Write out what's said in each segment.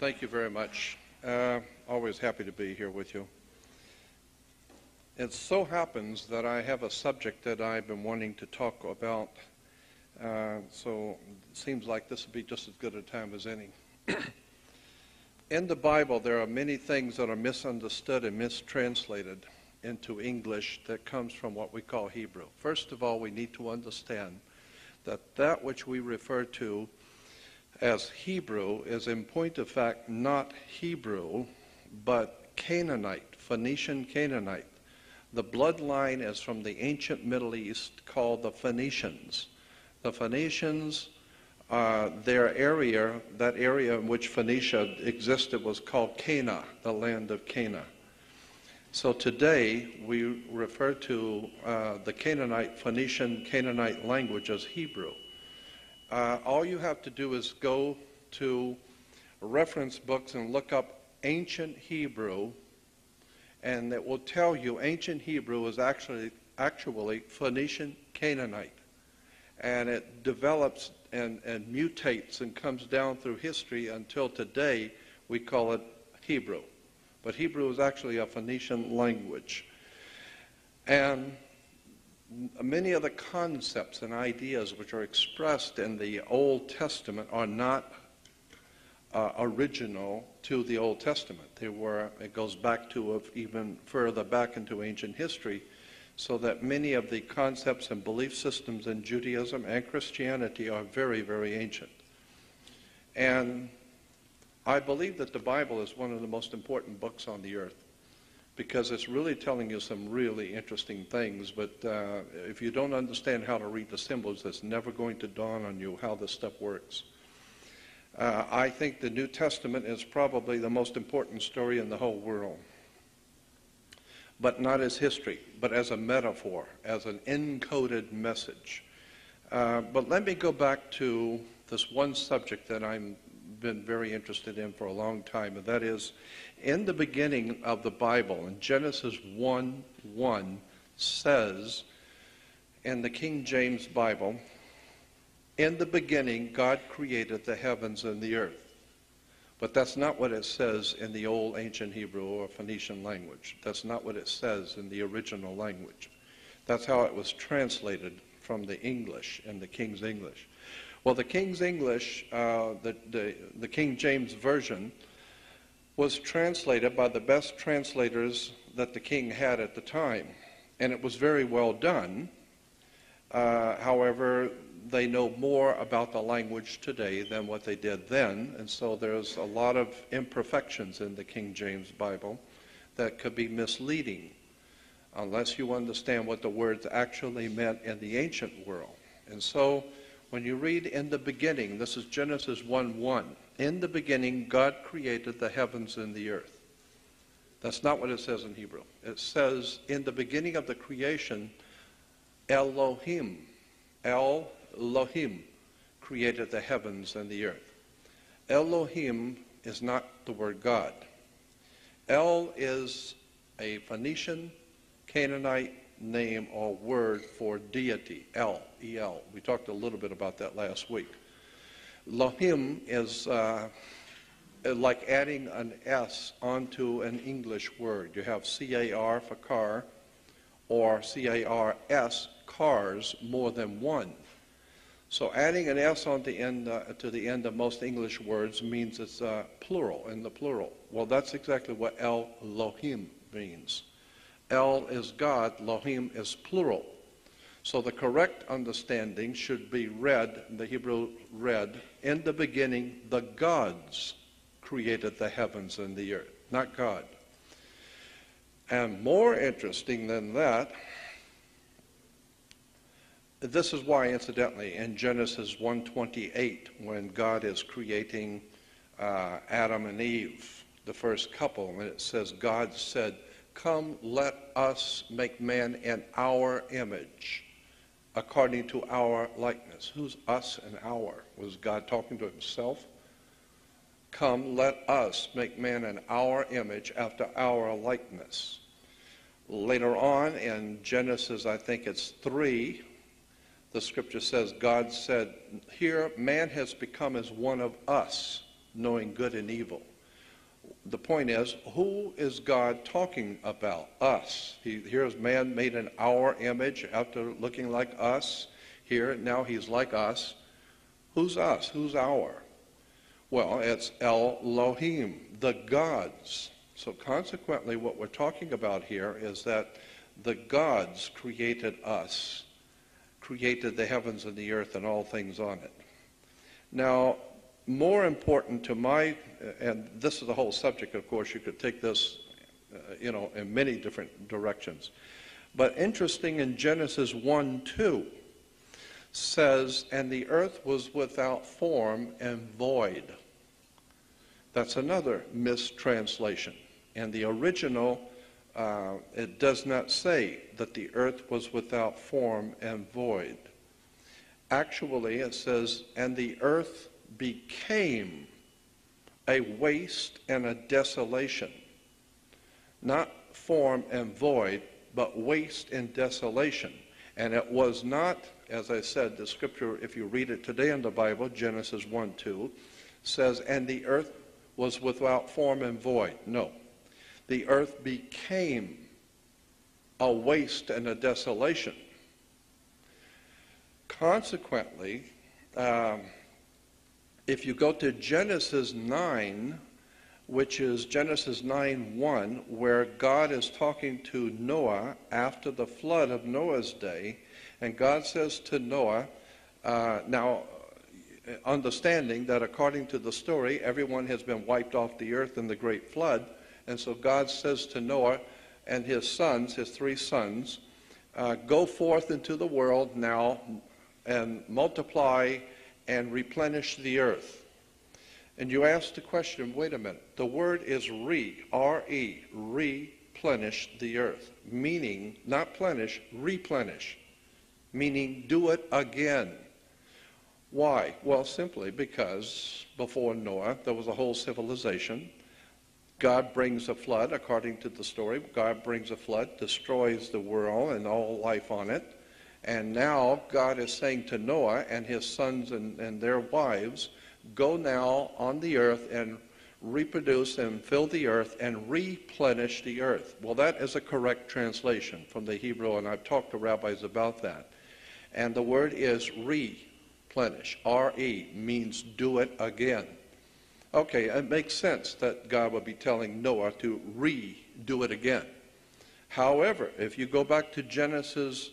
Thank you very much. Always happy to be here with you. It so happens that I have a subject that I've been wanting to talk about, so it seems like this would be just as good a time as any. In the Bible, there are many things that are misunderstood and mistranslated into English that comes from what we call Hebrew. First of all, we need to understand that that which we refer to as Hebrew is in point of fact not Hebrew, but Canaanite, Phoenician Canaanite. The bloodline is from the ancient Middle East called the Phoenicians. The Phoenicians, their area, that area in which Phoenicia existed was called Cana, the land of Cana. So today we refer to the Canaanite, Phoenician Canaanite language as Hebrew. All you have to do is go to reference books and look up ancient Hebrew, and it will tell you ancient Hebrew is actually Phoenician Canaanite. And it develops and mutates and comes down through history until today we call it Hebrew. But Hebrew is actually a Phoenician language. And many of the concepts and ideas which are expressed in the Old Testament are not original to the Old Testament. They were, it goes back to even further back into ancient history, so that many of the concepts and belief systems in Judaism and Christianity are very, very ancient. And I believe that the Bible is one of the most important books on the earth, because it's really telling you some really interesting things, but if you don't understand how to read the symbols, it's never going to dawn on you how this stuff works. I think the New Testament is probably the most important story in the whole world, but not as history, but as a metaphor, as an encoded message. But let me go back to this one subject that I've been very interested in for a long time, and that is, in the beginning of the Bible, in Genesis 1:1 says, in the King James Bible, in the beginning God created the heavens and the earth. But that's not what it says in the old ancient Hebrew or Phoenician language. That's not what it says in the original language. That's how it was translated from the English and the King's English. Well, the King's English, the King James Version, was translated by the best translators that the king had at the time. And it was very well done. However, they know more about the language today than what they did then. And so there's a lot of imperfections in the King James Bible that could be misleading unless you understand what the words actually meant in the ancient world. And so when you read in the beginning, this is Genesis 1:1. In the beginning, God created the heavens and the earth. That's not what it says in Hebrew. It says, in the beginning of the creation, Elohim, El-Lohim, created the heavens and the earth. Elohim is not the word God. El is a Phoenician Canaanite name or word for deity, El, E-L. We talked a little bit about that last week. Lohim is like adding an S onto an English word. You have C-A-R for car or C-A-R-S, cars, more than one. So adding an S on the end, to the end of most English words means it's plural, in the plural. Well, that's exactly what El Lohim means. El is God, Lohim is plural. So the correct understanding should be read, the Hebrew read, in the beginning the gods created the heavens and the earth, not God. And more interesting than that, this is why, incidentally, in Genesis 1:28, when God is creating Adam and Eve, the first couple, and it says, God said, "Come, let us make man in our image, according to our likeness." Who's us and our? Was God talking to himself? Come, let us make man in our image after our likeness. Later on in Genesis, I think it's 3, the scripture says, God said, here man has become as one of us. knowing good and evil. The point is, who is God talking about? Us. Here's man made in our image after looking like us. Here, now he's like us. Who's us? Who's our? Well, it's Elohim, the gods. So consequently, what we're talking about here is that the gods created us, created the heavens and the earth and all things on it. Now, more important to my, and this is the whole subject, of course, you could take this, you know, in many different directions. But interesting, in Genesis 1:2 says, and the earth was without form and void. That's another mistranslation. In the original, it does not say that the earth was without form and void. Actually, it says, and the earth became a waste and a desolation. Not form and void, but waste and desolation. And it was not, as I said, the scripture, if you read it today in the Bible, Genesis 1:2, says, and the earth was without form and void. No. The earth became a waste and a desolation. Consequently, if you go to Genesis 9, which is Genesis 9:1, where God is talking to Noah after the flood of Noah's day, and God says to Noah, now understanding that according to the story, everyone has been wiped off the earth in the great flood, and so God says to Noah and his sons, his three sons, go forth into the world now and multiply and replenish the earth. And you ask the question, wait a minute, the word is re, R-E, replenish the earth, meaning, not plenish, replenish, meaning do it again. Why? Well, simply because before Noah, there was a whole civilization. God brings a flood, according to the story. God brings a flood, destroys the world and all life on it. And now God is saying to Noah and his sons and their wives, go now on the earth and reproduce and fill the earth and replenish the earth. Well, that is a correct translation from the Hebrew, and I've talked to rabbis about that. And the word is replenish. R-E means do it again. Okay, it makes sense that God would be telling Noah to redo it again. However, if you go back to Genesis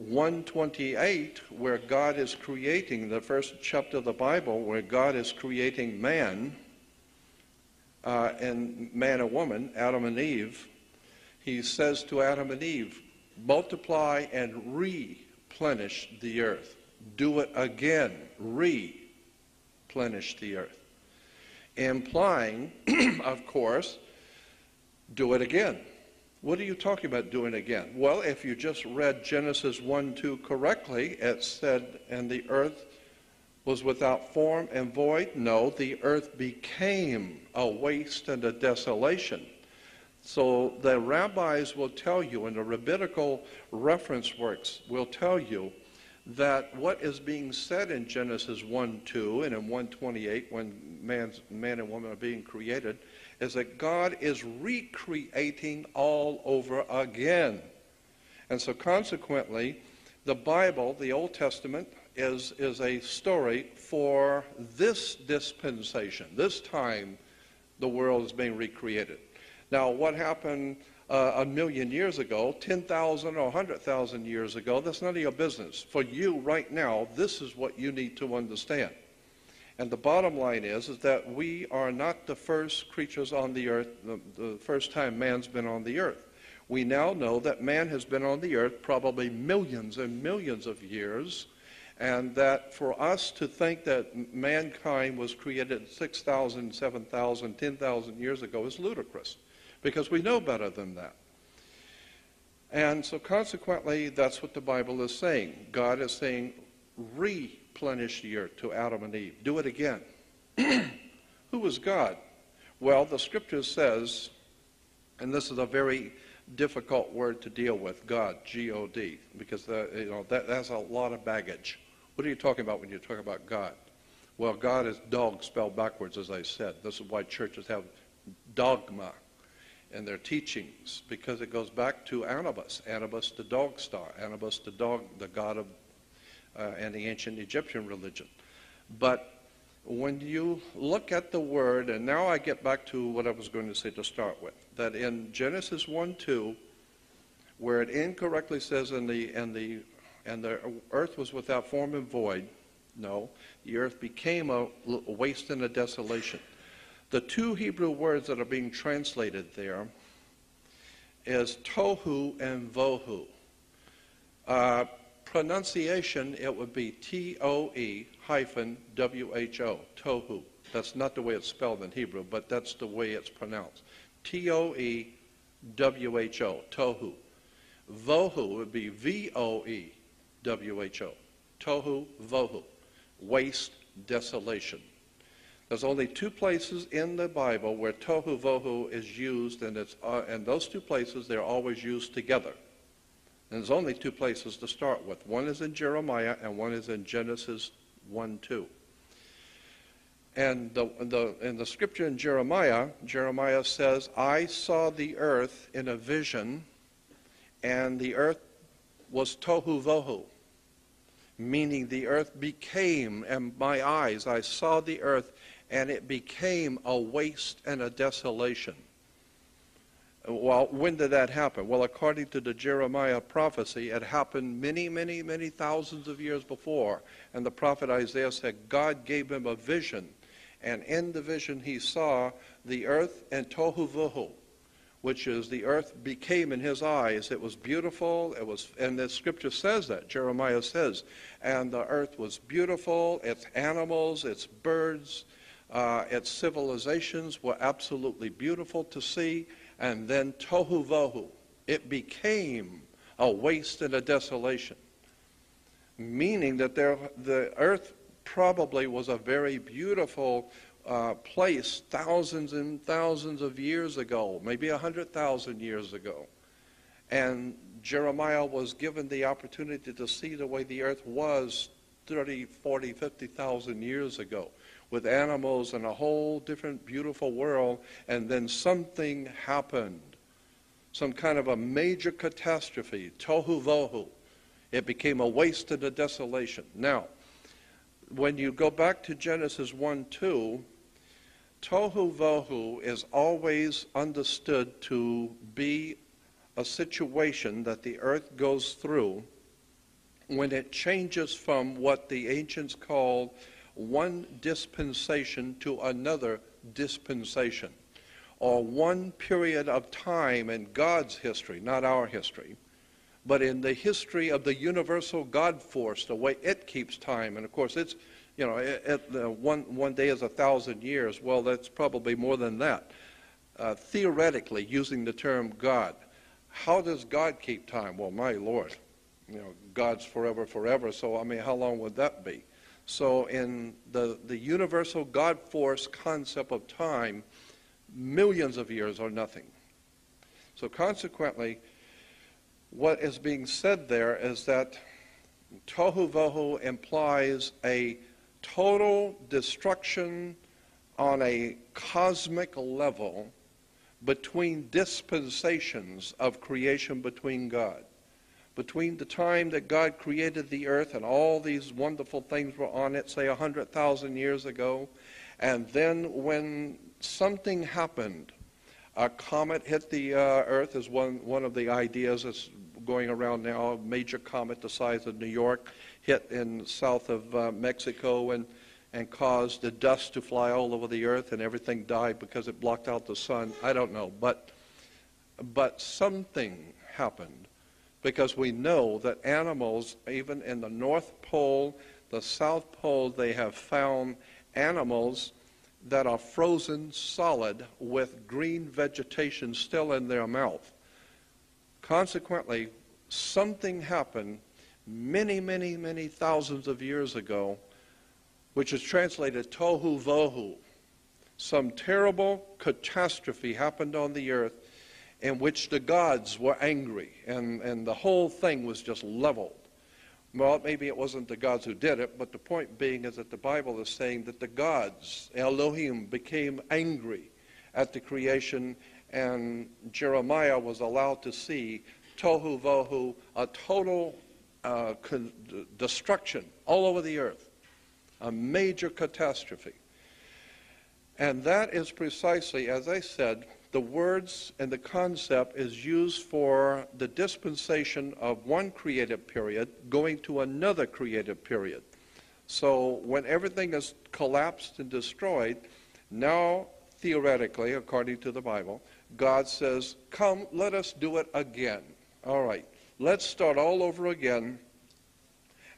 1:28, where God is creating, the first chapter of the Bible, where God is creating man, and man and woman, Adam and Eve, he says to Adam and Eve, multiply and replenish the earth. Do it again. Replenish the earth. Implying, of course, do it again. What are you talking about doing again? Well, if you just read Genesis 1:2 correctly, it said, and the earth was without form and void. No, the earth became a waste and a desolation. So the rabbis will tell you, and the rabbinical reference works will tell you, that what is being said in Genesis 1:2 and in 1:28, when man and woman are being created, is that God is recreating all over again. And so consequently, the Bible, the Old Testament, is a story for this dispensation. This time, the world is being recreated. Now, what happened a million years ago, 10,000 or 100,000 years ago, that's none of your business. For you right now, this is what you need to understand. And the bottom line is that we are not the first creatures on the earth, the first time man's been on the earth. We now know that man has been on the earth probably millions and millions of years, and that for us to think that mankind was created 6,000, 7,000, 10,000 years ago is ludicrous, because we know better than that. And so consequently, that's what the Bible is saying. God is saying, replenish the earth to Adam and Eve. Do it again. Who is God? Well, the scripture says, and this is a very difficult word to deal with, God, G-O-D, because that's a lot of baggage. What are you talking about when you talk about God? Well, God is dog spelled backwards, as I said. This is why churches have dogma in their teachings, because it goes back to Anubis, Anubis the dog star, Anubis the dog, the god of and the ancient Egyptian religion. But when you look at the word, and now I get back to what I was going to say to start with, that in Genesis 1:2, where it incorrectly says and the earth was without form and void. No, the earth became a waste and a desolation. The two Hebrew words that are being translated there is tohu and vohu. Pronunciation, it would be T-O-E-W-H-O, tohu. That's not the way it's spelled in Hebrew, but that's the way it's pronounced. T-O-E-W-H-O, tohu. Vohu would be V-O-E-W-H-O, tohu, vohu. Waste, desolation. There's only two places in the Bible where tohu vohu is used, and it's and those two places, they're always used together. And there's only two places to start with. One is in Jeremiah, and one is in Genesis 1:2. And in the scripture in Jeremiah says, "I saw the earth in a vision, and the earth was tohu vohu." Meaning the earth became, and my eyes, I saw the earth, and it became a waste and a desolation. Well, when did that happen? Well, according to the Jeremiah prophecy, it happened many, many, many thousands of years before. And the prophet Isaiah said God gave him a vision. And in the vision he saw the earth and tohu vohu, which is the earth became in his eyes. It was beautiful. It was, and the scripture says that. Jeremiah says, and the earth was beautiful. Its animals, its birds, its civilizations were absolutely beautiful to see. And then tohu vohu. It became a waste and a desolation. Meaning that the earth probably was a very beautiful place thousands and thousands of years ago, maybe 100,000 years ago. And Jeremiah was given the opportunity to see the way the earth was 30, 40, 50,000 years ago, with animals and a whole different beautiful world. And then something happened, some kind of a major catastrophe, tohu vohu. It became a waste and a desolation. Now, when you go back to Genesis 1:2, tohu vohu is always understood to be a situation that the earth goes through when it changes from what the ancients called one dispensation to another dispensation, or one period of time in God's history, not our history, but in the history of the universal God force, the way it keeps time. And of course, it's, you know, one day is 1,000 years. Well, that's probably more than that. Theoretically, using the term God, how does God keep time? Well, my Lord, you know, God's forever, forever. So, I mean, how long would that be? So in the universal God force concept of time, millions of years are nothing. So consequently, what is being said there is that tohu vohu implies a total destruction on a cosmic level between dispensations of creation between God. Between the time that God created the earth and all these wonderful things were on it, say 100,000 years ago, and then when something happened, a comet hit the earth is one of the ideas that's going around now. A major comet the size of New York hit in south of Mexico and caused the dust to fly all over the earth, and everything died because it blocked out the sun. I don't know, but something happened, because we know that animals, even in the North Pole, the South Pole, they have found animals that are frozen solid with green vegetation still in their mouth. Consequently, something happened many, many, many thousands of years ago, which is translated tohu vohu. Some terrible catastrophe happened on the earth in which the gods were angry, and the whole thing was just leveled. Well, maybe it wasn't the gods who did it, but the point being is that the Bible is saying that the gods, Elohim, became angry at the creation, and Jeremiah was allowed to see Tohu Vohu, a total destruction all over the earth, a major catastrophe. And that is precisely, as I said, the words and the concept is used for the dispensation of one creative period going to another creative period. So when everything is collapsed and destroyed, now theoretically, according to the Bible, God says, come, let us do it again. All right, let's start all over again,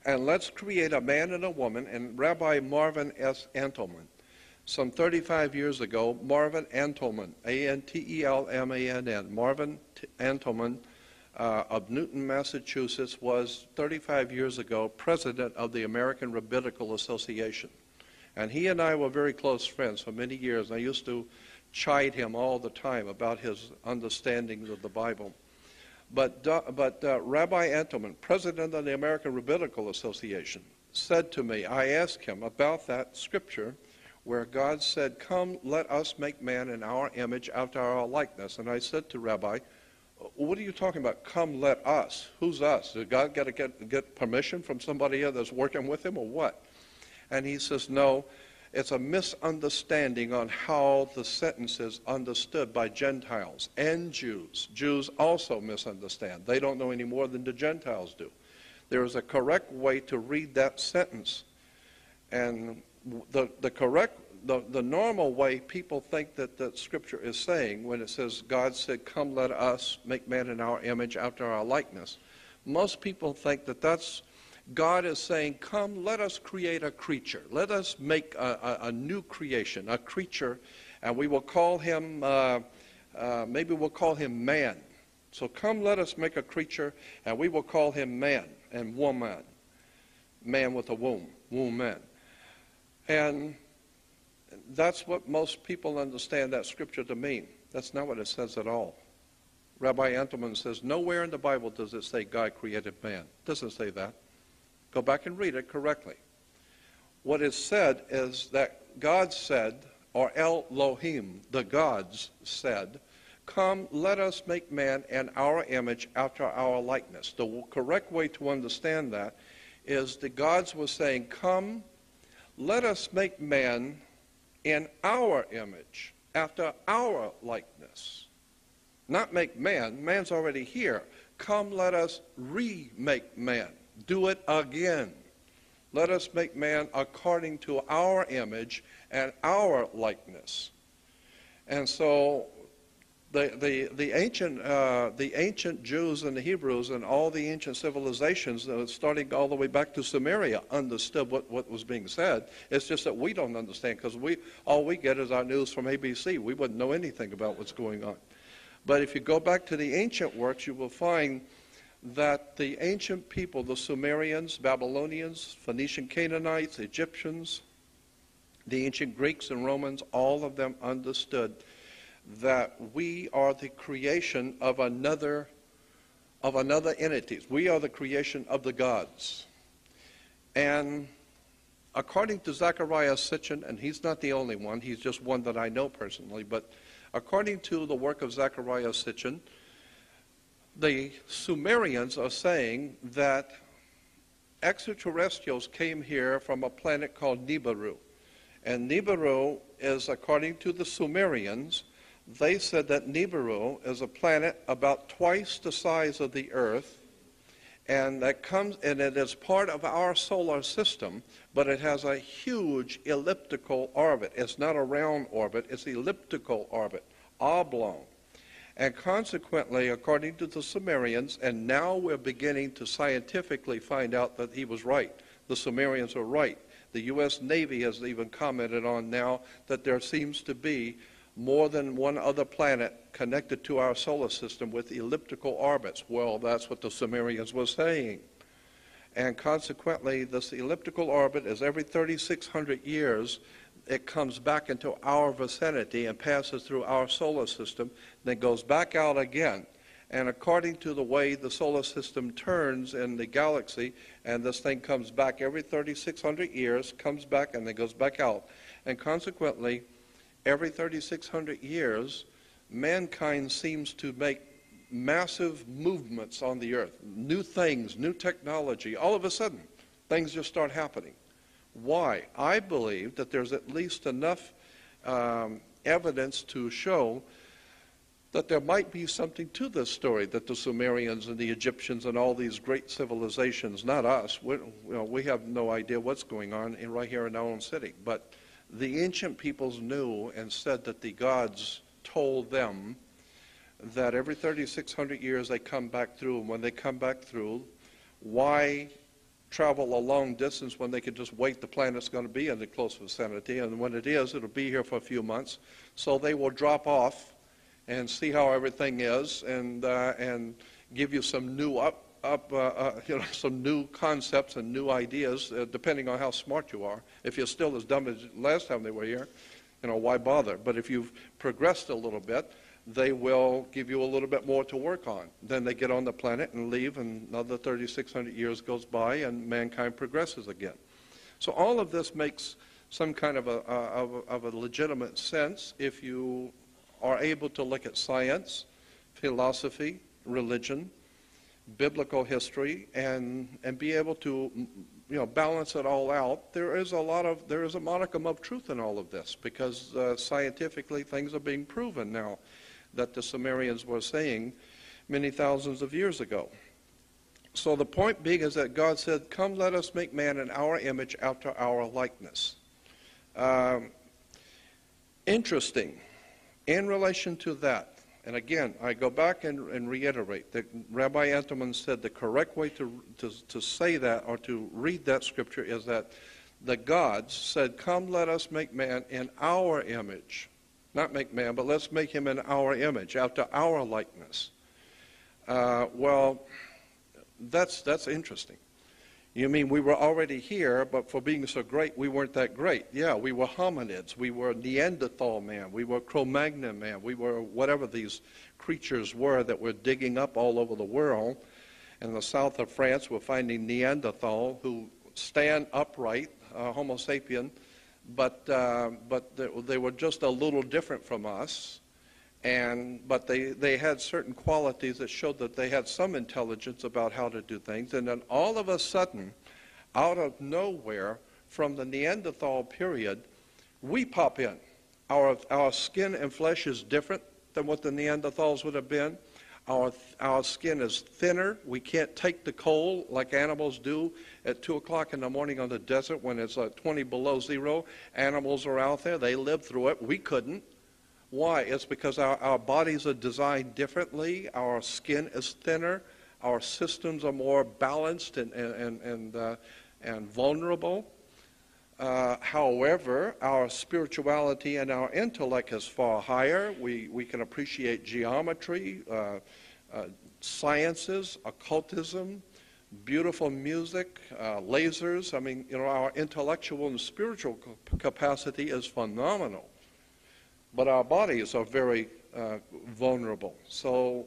and let's create a man and a woman. And Rabbi Marvin S. Antelman, some 35 years ago, Marvin Antelman, A-N-T-E-L-M-A-N-N, Marvin Antelman of Newton, Massachusetts, was 35 years ago president of the American Rabbinical Association. And he and I were very close friends for many years. I used to chide him all the time about his understandings of the Bible. But Rabbi Antelman, president of the American Rabbinical Association, said to me, I asked him about that scripture where God said, come, let us make man in our image, after our likeness. And I said to Rabbi, what are you talking about, come, let us? Who's us? Does God got to get permission from somebody else that's working with him or what? And he says, no, it's a misunderstanding on how the sentence is understood by Gentiles and Jews. Jews also misunderstand. They don't know any more than the Gentiles do. There is a correct way to read that sentence. And the normal way people think that the scripture is saying, when it says God said, come, let us make man in our image after our likeness, most people think that that's God is saying, come, let us create a creature, let us make a new creation, a creature, and we will call him maybe we'll call him man. So come, let us make a creature, and we will call him man and woman, man with a womb, woman. And that's what most people understand that scripture to mean. That's not what it says at all. Rabbi Antelman says, nowhere in the Bible does it say God created man. It doesn't say that. Go back and read it correctly. What is said is that God said, or Elohim, the gods said, come, let us make man in our image after our likeness. The correct way to understand that is the gods were saying, come, let us make man in our image, after our likeness. Not make man, man's already here. Come, let us remake man, do it again. Let us make man according to our image and our likeness. And so the ancient Jews and the Hebrews and all the ancient civilizations, starting all the way back to Sumeria, understood what was being said. It's just that we don't understand, because all we get is our news from ABC. We wouldn't know anything about what's going on. But if you go back to the ancient works, you will find that the ancient people, the Sumerians, Babylonians, Phoenician Canaanites, Egyptians, the ancient Greeks and Romans, all of them understood that we are the creation of another entities. We are the creation of the gods. And according to Zachariah Sitchin, and he's not the only one, he's just one that I know personally, but according to the work of Zachariah Sitchin, the Sumerians are saying that extraterrestrials came here from a planet called Nibiru. And Nibiru is, according to the Sumerians, they said that Nibiru is a planet about twice the size of the Earth, and that comes, and it is part of our solar system, but it has a huge elliptical orbit. It's not a round orbit, it's elliptical orbit, oblong. And consequently, according to the Sumerians, and now we're beginning to scientifically find out that he was right, the Sumerians are right. The U.S. Navy has even commented on now that there seems to be more than one other planet connected to our solar system with elliptical orbits. Well, that's what the Sumerians were saying. And consequently, this elliptical orbit is every 3,600 years, it comes back into our vicinity and passes through our solar system, then goes back out again. and according to the way the solar system turns in the galaxy, and this thing comes back every 3,600 years, comes back and then goes back out. And consequently, every 3,600 years, mankind seems to make massive movements on the earth, new things, new technology. All of a sudden, things just start happening. Why? I believe that there's at least enough evidence to show that there might be something to this story, that the Sumerians and the Egyptians and all these great civilizations, not us, we have no idea what's going on right here in our own city, but the ancient peoples knew and said that the gods told them that every 3,600 years they come back through, and when they come back through, why travel a long distance when they could just wait? The planet's going to be in the close vicinity, and when it is, it'll be here for a few months, so they will drop off and see how everything is, and give you some new some new concepts and new ideas, depending on how smart you are. If you're still as dumb as last time they were here, why bother? But if you've progressed a little bit, they will give you a little bit more to work on. Then they get on the planet and leave, and another 3,600 years goes by, and mankind progresses again. So all of this makes some kind of a legitimate sense if you are able to look at science, philosophy, religion, biblical history, and be able to balance it all out. There is a modicum of truth in all of this, because scientifically things are being proven now that the Sumerians were saying many thousands of years ago. So the point being is that God said, "Come, let us make man in our image, after our likeness." Interesting. In relation to that, and again, I go back and reiterate that Rabbi Antelman said the correct way to say that, or to read that scripture, is that the gods said, "Come, let us make man in our image." Not make man, but let's make him in our image, after our likeness. Well, that's interesting. You mean we were already here, but for being so great, we weren't that great. Yeah, we were hominids. We were Neanderthal man. We were Cro-Magnon man. We were whatever these creatures were that were digging up all over the world. In the south of France, we're finding Neanderthal, who stand upright, Homo sapien, but they were just a little different from us. But they had certain qualities that showed that they had some intelligence about how to do things. And then all of a sudden, out of nowhere, from the Neanderthal period, we pop in. Our skin and flesh is different than what the Neanderthals would have been. Our skin is thinner. We can't take the cold like animals do at 2 o'clock in the morning on the desert when it's 20 below zero. Animals are out there. They live through it. We couldn't. Why? It's because our bodies are designed differently, our skin is thinner, our systems are more balanced and vulnerable. However, our spirituality and our intellect is far higher. We can appreciate geometry, sciences, occultism, beautiful music, lasers. I mean, our intellectual and spiritual capacity is phenomenal. But our bodies are very vulnerable. So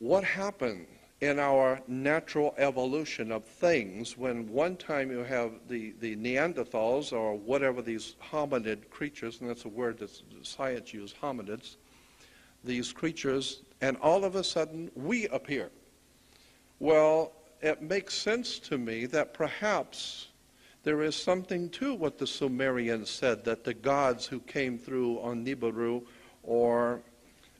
what happened in our natural evolution of things when one time you have the Neanderthals, or whatever these hominid creatures, and that's a word that science used, hominids, these creatures, and all of a sudden we appear? Well, it makes sense to me that perhaps there is something to what the Sumerians said, that the gods who came through on Nibiru, or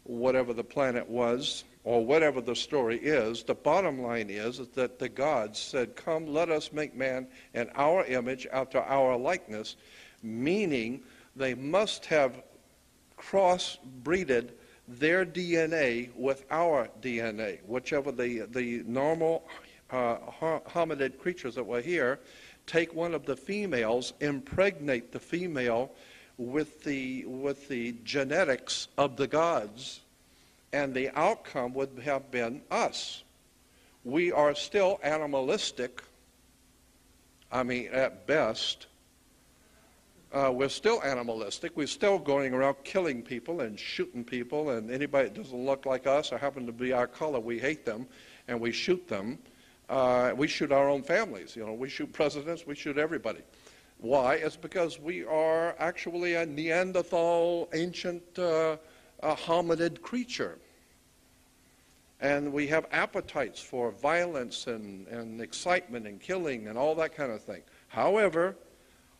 whatever the planet was, or whatever the story is, the bottom line is that the gods said, "Come, let us make man in our image, after our likeness," meaning they must have cross-breeded their DNA with our DNA, whichever the normal hominid creatures that were here. Take one of the females, impregnate the female with the genetics of the gods, and the outcome would have been us. We are still animalistic, I mean, at best. we're still animalistic. We're still going around killing people and shooting people, and anybody that doesn't look like us or happen to be our color, we hate them and we shoot them. We shoot our own families, you know, we shoot presidents, we shoot everybody. Why? It's because we are actually a Neanderthal, ancient hominid creature. And we have appetites for violence and excitement and killing and all that kind of thing. However,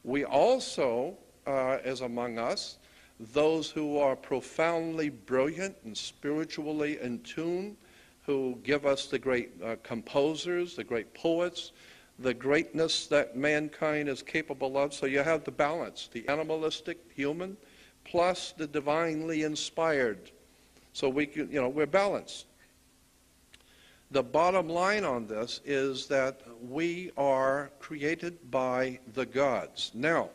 we also, as among us, those who are profoundly brilliant and spiritually in tune, who give us the great composers, the great poets, the greatness that mankind is capable of. So you have the balance, the animalistic human plus the divinely inspired. So we can, you know, we're balanced. The bottom line on this is that we are created by the gods. Now,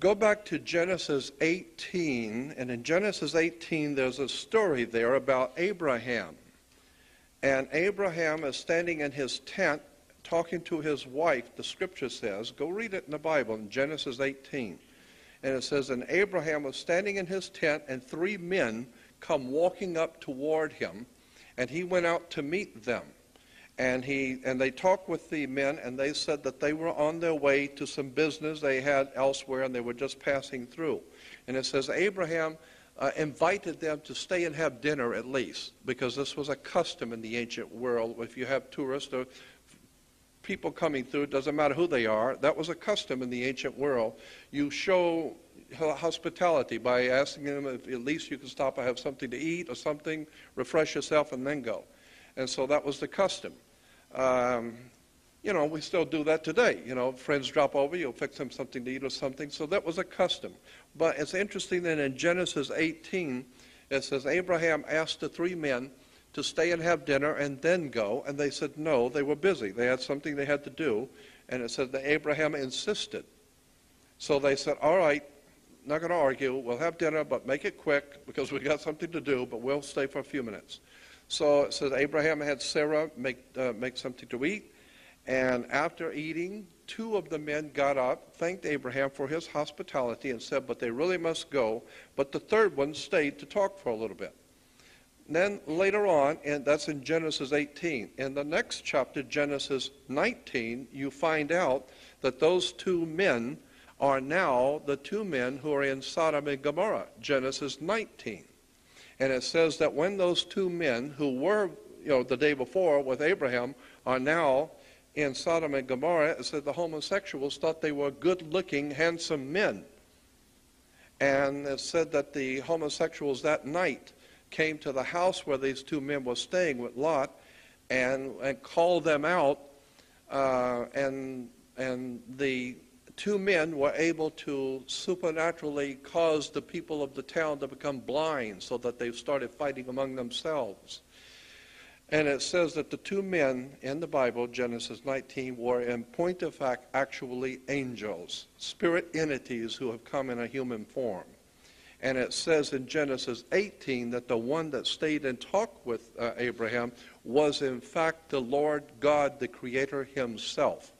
go back to Genesis 18, and in Genesis 18 there's a story there about Abraham. And Abraham is standing in his tent talking to his wife, the scripture says. Go read it in the Bible, in Genesis 18. And it says, and Abraham was standing in his tent, and three men come walking up toward him, and he went out to meet them. And they talked with the men, and they said that they were on their way to some business they had elsewhere, and they were just passing through. And it says Abraham invited them to stay and have dinner at least, because this was a custom in the ancient world. If you have tourists or people coming through, it doesn't matter who they are, that was a custom in the ancient world. You show hospitality by asking them if at least you can stop and have something to eat or something, refresh yourself, and then go. And so that was the custom. You know, we still do that today. You know, friends drop over, you'll fix them something to eat or something. So that was a custom. But it's interesting that in Genesis 18, it says Abraham asked the three men to stay and have dinner and then go, and they said no, they were busy. They had something they had to do, and it said that Abraham insisted. So they said, all right, not going to argue, we'll have dinner, but make it quick because we got something to do, but we'll stay for a few minutes. So it says Abraham had Sarah make something to eat, and after eating, two of the men got up, thanked Abraham for his hospitality, and said, but they really must go, but the third one stayed to talk for a little bit. Then later on, and that's in Genesis 18, in the next chapter, Genesis 19, you find out that those two men are now the two men who are in Sodom and Gomorrah, Genesis 19. And it says that when those two men who were, you know, the day before with Abraham are now in Sodom and Gomorrah, it said the homosexuals thought they were good-looking, handsome men. And it said that the homosexuals that night came to the house where these two men were staying with Lot and called them out, and the two men were able to supernaturally cause the people of the town to become blind so that they started fighting among themselves. And it says that the two men in the Bible, Genesis 19, were in point of fact actually angels, spirit entities who have come in a human form. And it says in Genesis 18 that the one that stayed and talked with Abraham was in fact the Lord God, the Creator himself.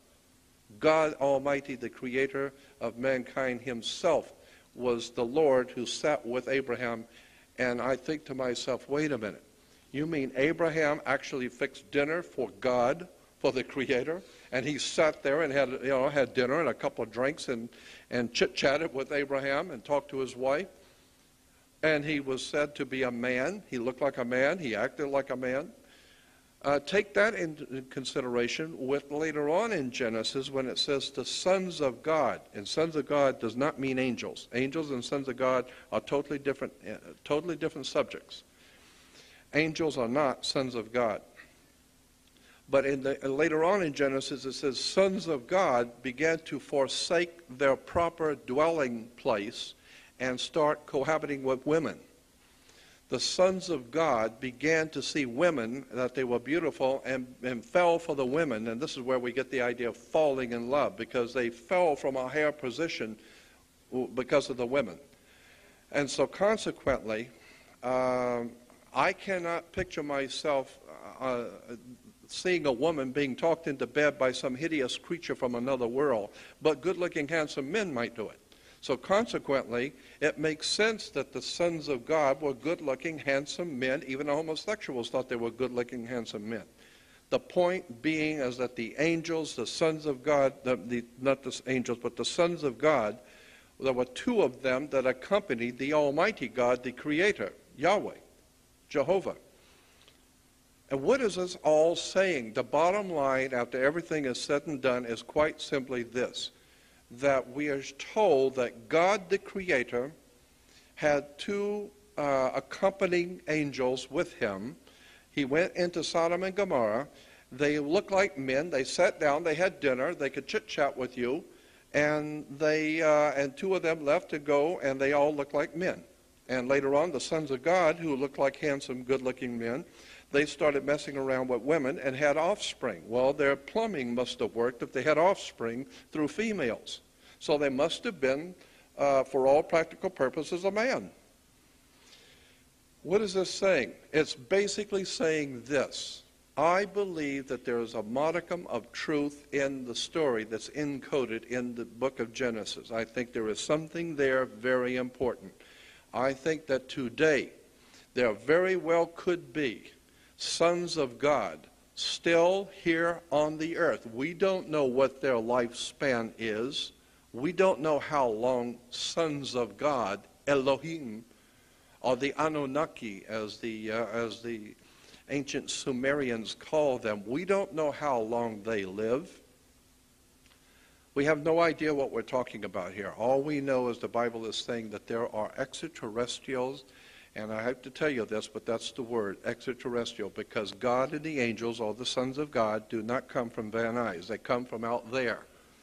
God Almighty, the Creator of mankind himself, was the Lord who sat with Abraham. And I think to myself, wait a minute, you mean Abraham actually fixed dinner for God, for the Creator? And he sat there and had, you know, had dinner and a couple of drinks and chit-chatted with Abraham and talked to his wife. And he was said to be a man. He looked like a man. He acted like a man. Take that into consideration with later on in Genesis when it says the sons of God. And sons of God does not mean angels. Angels and sons of God are totally different subjects. Angels are not sons of God. But later on in Genesis it says sons of God began to forsake their proper dwelling place and start cohabiting with women. The sons of God began to see women, that they were beautiful, and fell for the women. And this is where we get the idea of falling in love, because they fell from a higher position because of the women. And so consequently, I cannot picture myself seeing a woman being talked into bed by some hideous creature from another world, but good-looking, handsome men might do it. So consequently, it makes sense that the sons of God were good-looking, handsome men. Even the homosexuals thought they were good-looking, handsome men. The point being is that the angels, the sons of God, not the angels, but the sons of God, there were two of them that accompanied the Almighty God, the Creator, Yahweh, Jehovah. And what is this all saying? The bottom line, after everything is said and done, is quite simply this, that we are told that God, the Creator, had two accompanying angels with him. He went into Sodom and Gomorrah. They looked like men. They sat down. They had dinner. They could chit-chat with you. And they and two of them left to go, and they all looked like men. And later on, the sons of God, who looked like handsome, good-looking men, they started messing around with women and had offspring. Well, their plumbing must have worked if they had offspring through females. So they must have been, for all practical purposes, a man. What is this saying? It's basically saying this. I believe that there is a modicum of truth in the story that's encoded in the book of Genesis. I think there is something there very important. I think that today there very well could be sons of God still here on the earth. We don't know what their lifespan is. We don't know how long sons of God, Elohim, or the Anunnaki, as the ancient Sumerians call them. We don't know how long they live. We have no idea what we're talking about here. All we know is the Bible is saying that there are extraterrestrials, and I have to tell you this, but that's the word, extraterrestrial, because God and the angels, or the sons of God, do not come from Van Nuys. They come from out there.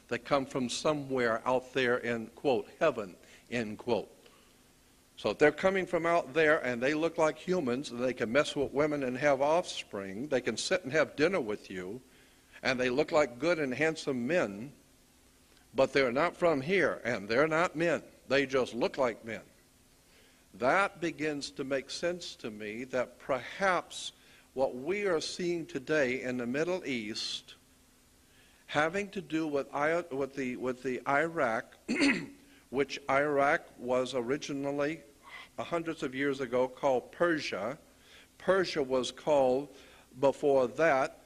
They come from somewhere out there in, quote, heaven, end quote. So if they're coming from out there and they look like humans and they can mess with women and have offspring, they can sit and have dinner with you, and they look like good and handsome men, but they're not from here and they're not men. They just look like men. That begins to make sense to me that perhaps what we are seeing today in the Middle East having to do with the Iraq, which Iraq was originally hundreds of years ago called Persia. Persia was called before that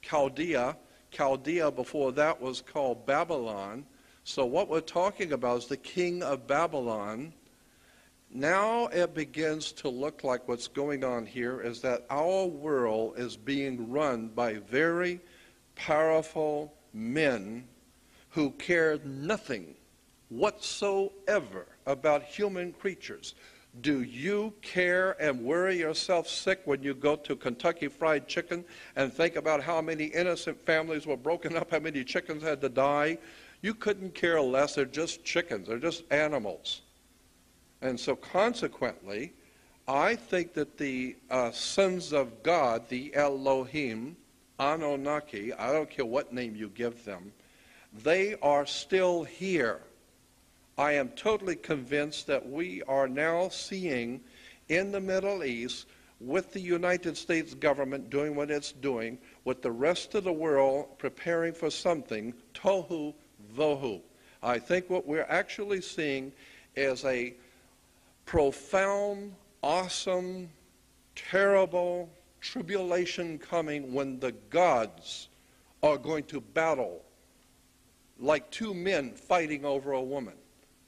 Chaldea. Chaldea before that was called Babylon. So what we're talking about is the king of Babylon. Now it begins to look like what's going on here is that our world is being run by very powerful men who care nothing whatsoever about human creatures. Do you care and worry yourself sick when you go to Kentucky Fried Chicken and think about how many innocent families were broken up, how many chickens had to die? You couldn't care less. They're just chickens. They're just animals. And so consequently, I think that the sons of God, the Elohim, Anunnaki, I don't care what name you give them, they are still here. I am totally convinced that we are now seeing in the Middle East, with the United States government doing what it's doing, with the rest of the world preparing for something, Tohu Vohu. I think what we're actually seeing is a profound, awesome, terrible tribulation coming when the gods are going to battle like two men fighting over a woman.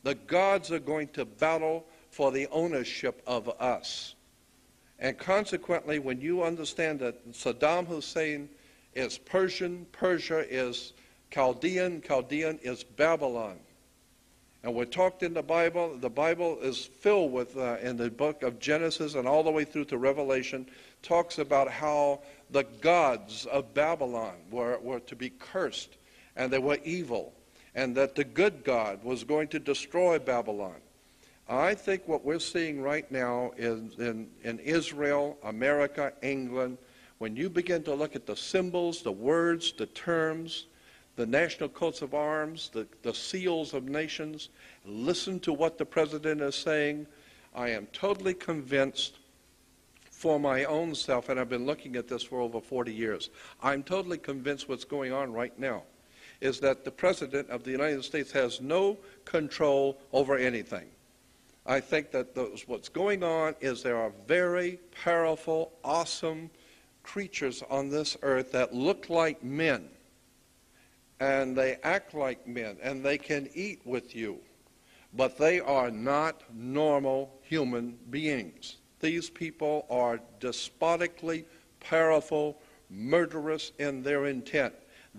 The gods are going to battle for the ownership of us. And consequently, when you understand that Saddam Hussein is Persian, Persia is Chaldean, Chaldean is Babylon. And we're talked in the Bible is filled with, in the book of Genesis and all the way through to Revelation, talks about how the gods of Babylon were to be cursed, and they were evil, and that the good God was going to destroy Babylon. I think what we're seeing right now is in Israel, America, England, when you begin to look at the symbols, the words, the terms, the national coats of arms, the seals of nations, listen to what the president is saying. I am totally convinced for my own self, and I've been looking at this for over 40 years. I'm totally convinced what's going on right now is that the President of the United States has no control over anything. I think that what's going on is there are very powerful, awesome creatures on this earth that look like men, and they act like men, and they can eat with you, but they are not normal human beings. These people are despotically powerful, murderous in their intent.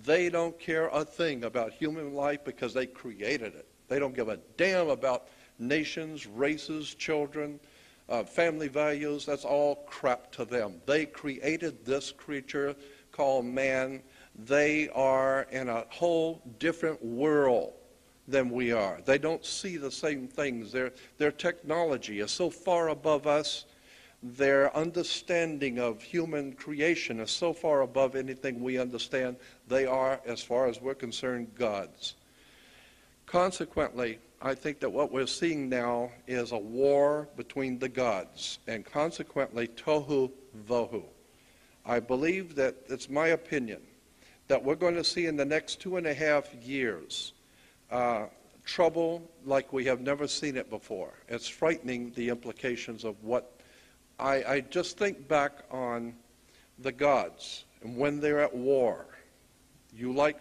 They don't care a thing about human life because they created it. They don't give a damn about nations, races, children, family values. That's all crap to them. They created this creature called man. They are in a whole different world than we are. They don't see the same things. Their technology is so far above us. Their understanding of human creation is so far above anything we understand. They are, as far as we're concerned, gods. Consequently, I think that what we're seeing now is a war between the gods, and consequently, tohu vohu. I believe that, it's my opinion, that we're going to see in the next 2.5 years trouble like we have never seen it before. It's frightening, the implications of what I just think back on the gods and when they're at war. You like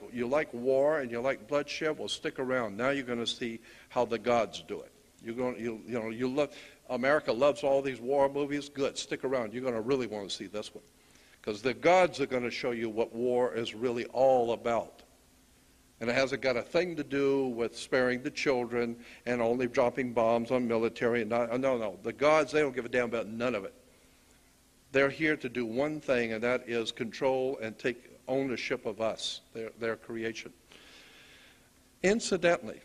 war and you like bloodshed? Well, stick around. Now you're going to see how the gods do it. America loves all these war movies. Good. Stick around. You're going to really want to see this one, because the gods are going to show you what war is really all about. And it hasn't got a thing to do with sparing the children and only dropping bombs on military. And no. The gods, they don't give a damn about none of it. They're here to do one thing, and that is control and take ownership of us, their creation. Incidentally,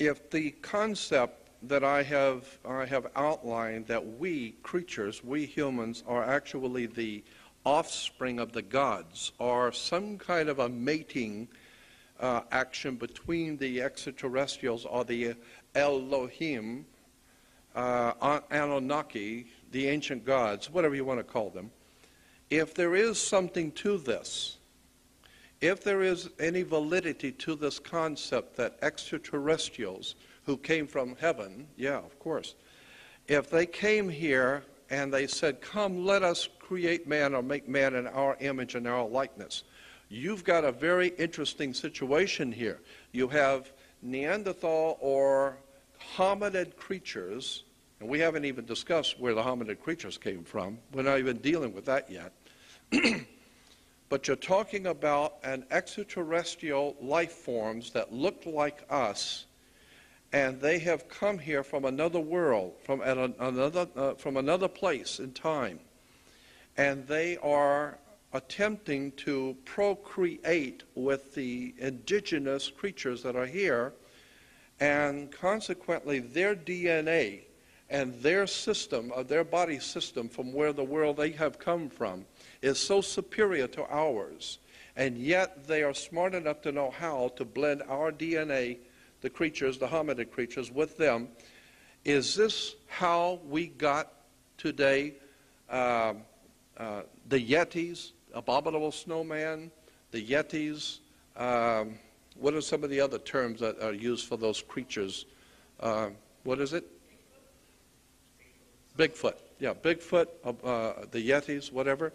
if the concept that I have outlined, that we creatures, we humans, are actually the offspring of the gods, or some kind of a mating action between the extraterrestrials or the Elohim, Anunnaki, the ancient gods, whatever you want to call them, if there is something to this, if there is any validity to this concept that extraterrestrials who came from heaven, yeah, of course, if they came here and they said, come, let us create man or make man in our image and our likeness, you've got a very interesting situation here. You have Neanderthal or hominid creatures, and we haven't even discussed where the hominid creatures came from. We're not even dealing with that yet. But you're talking about an extraterrestrial life forms that look like us, and they have come here from another world, from another place in time, and they are attempting to procreate with the indigenous creatures that are here, and consequently their DNA and their system, their body system from where the world they have come from is so superior to ours, and yet they are smart enough to know how to blend our DNA, the creatures, the hominid creatures, with them. Is this how we got today the Yetis, abominable snowman, the Yetis, what are some of the other terms that are used for those creatures? What is it? Bigfoot, yeah, Bigfoot, the Yetis, whatever.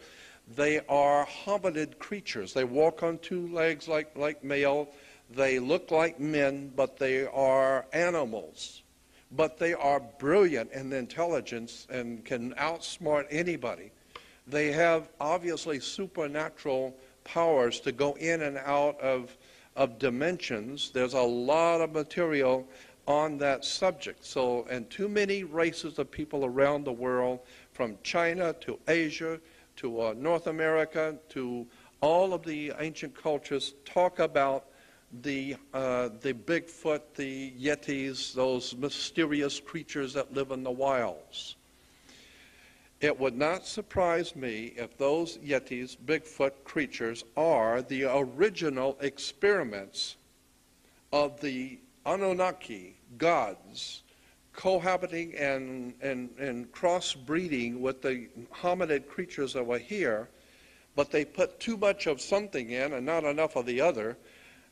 They are hominid creatures. They walk on two legs like male. They look like men, but they are animals. But they are brilliant in intelligence and can outsmart anybody. They have obviously supernatural powers to go in and out of dimensions. There's a lot of material on that subject. So, and too many races of people around the world, from China to Asia to North America to all of the ancient cultures, talk about the Bigfoot, the Yetis, those mysterious creatures that live in the wilds. It would not surprise me if those Yetis, Bigfoot creatures, are the original experiments of the Anunnaki gods cohabiting and crossbreeding with the hominid creatures that were here, but they put too much of something in and not enough of the other,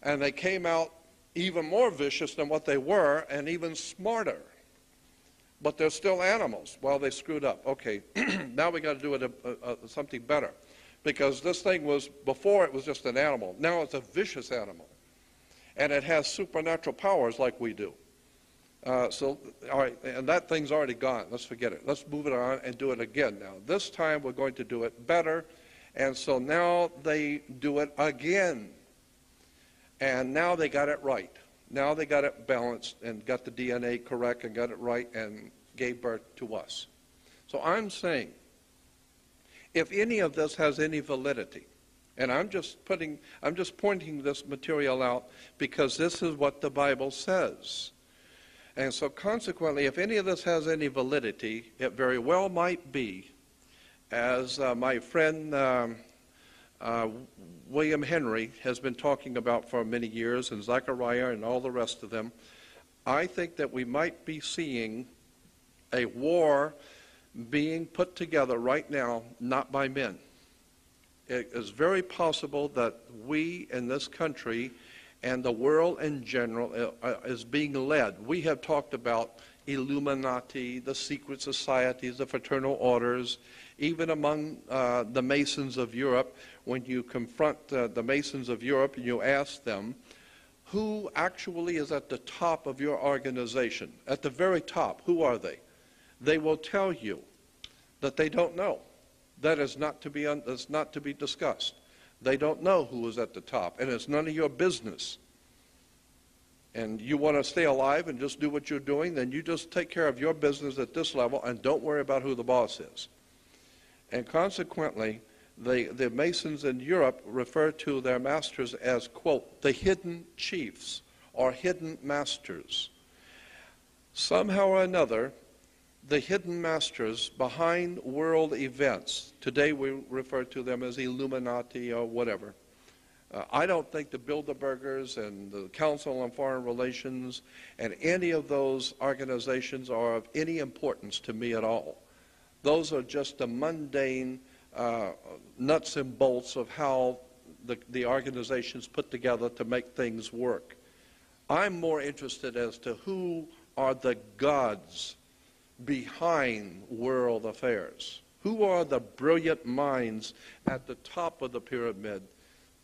and they came out even more vicious than what they were and even smarter. But they're still animals. Well, they screwed up. Okay, now we got to do it something better, because this thing was, before it was just an animal. Now it's a vicious animal, and it has supernatural powers like we do. All right, and that thing's already gone. Let's forget it. Let's move it on and do it again now. This time we're going to do it better, and so now they do it again. And now they got it right. Now they got it balanced and got the DNA correct and got it right and gave birth to us. So I'm saying, if any of this has any validity, and I'm just pointing this material out because this is what the Bible says. And so consequently, if any of this has any validity, it very well might be, as my friend William Henry has been talking about for many years, and Zachariah and all the rest of them, I think that we might be seeing a war being put together right now, not by men. It is very possible that we in this country and the world in general is being led. We have talked about Illuminati, the secret societies, the fraternal orders, even among the Masons of Europe. When you confront the Masons of Europe and you ask them, who actually is at the top of your organization? At the very top, who are they? They will tell you that they don't know. That is not to be, that's not to be discussed. They don't know who is at the top, and it's none of your business. And you want to stay alive and just do what you're doing, then you just take care of your business at this level and don't worry about who the boss is. And consequently, the Masons in Europe refer to their masters as, quote, the hidden chiefs or hidden masters. Somehow or another, the hidden masters behind world events, today we refer to them as Illuminati or whatever. I don't think the Bilderbergers and the Council on Foreign Relations and any of those organizations are of any importance to me at all. Those are just the mundane nuts and bolts of how the organizations put together to make things work. I'm more interested as to who are the gods behind world affairs. Who are the brilliant minds at the top of the pyramid?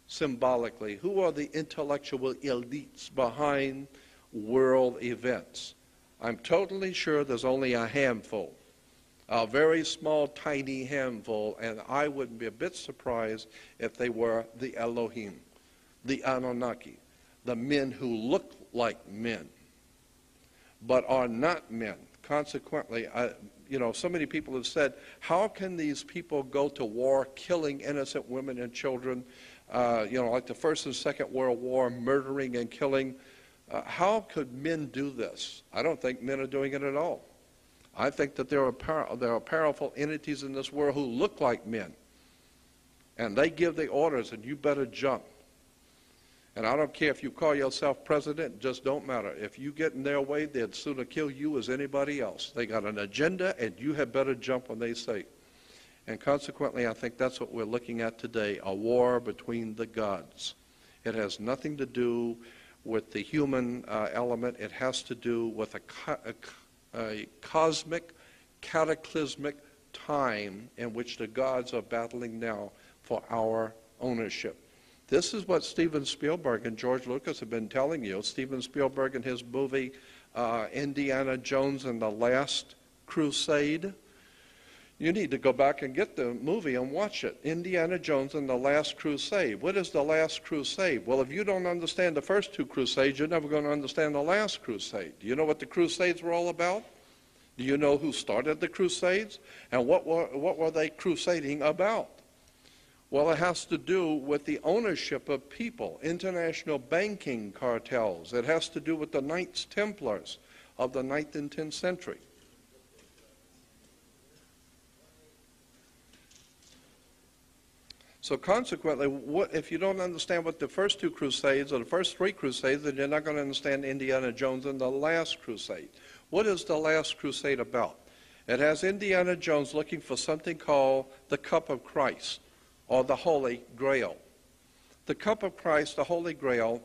Symbolically, who are the intellectual elites behind world events? I'm totally sure there's only a handful, a very small, tiny handful, and I wouldn't be a bit surprised if they were the Elohim, the Anunnaki, the men who look like men but are not men. Consequently, you know, so many people have said, how can these people go to war killing innocent women and children? You know, like the First and Second World War, murdering and killing. How could men do this? I don't think men are doing it at all. I think that there are powerful entities in this world who look like men. And they give the orders, and you better jump. And I don't care if you call yourself president, it just don't matter. If you get in their way, they'd sooner kill you as anybody else. They got an agenda, and you had better jump when they say. And consequently, I think that's what we're looking at today, a war between the gods. It has nothing to do with the human element. It has to do with a cosmic, cataclysmic time in which the gods are battling now for our ownership. This is what Steven Spielberg and George Lucas have been telling you. Steven Spielberg in his movie Indiana Jones and the Last Crusade. You need to go back and get the movie and watch it. Indiana Jones and the Last Crusade. What is the Last Crusade? Well, if you don't understand the first two Crusades, you're never going to understand the Last Crusade. Do you know what the Crusades were all about? Do you know who started the Crusades? And what were they crusading about? Well, it has to do with the ownership of people, international banking cartels. It has to do with the Knights Templars of the 9th and 10th century. So consequently, if you don't understand what the first two Crusades or the first three Crusades, then you're not going to understand Indiana Jones and the Last Crusade. What is The Last Crusade about? It has Indiana Jones looking for something called the Cup of Christ, or the Holy Grail. The Cup of Christ, the Holy Grail,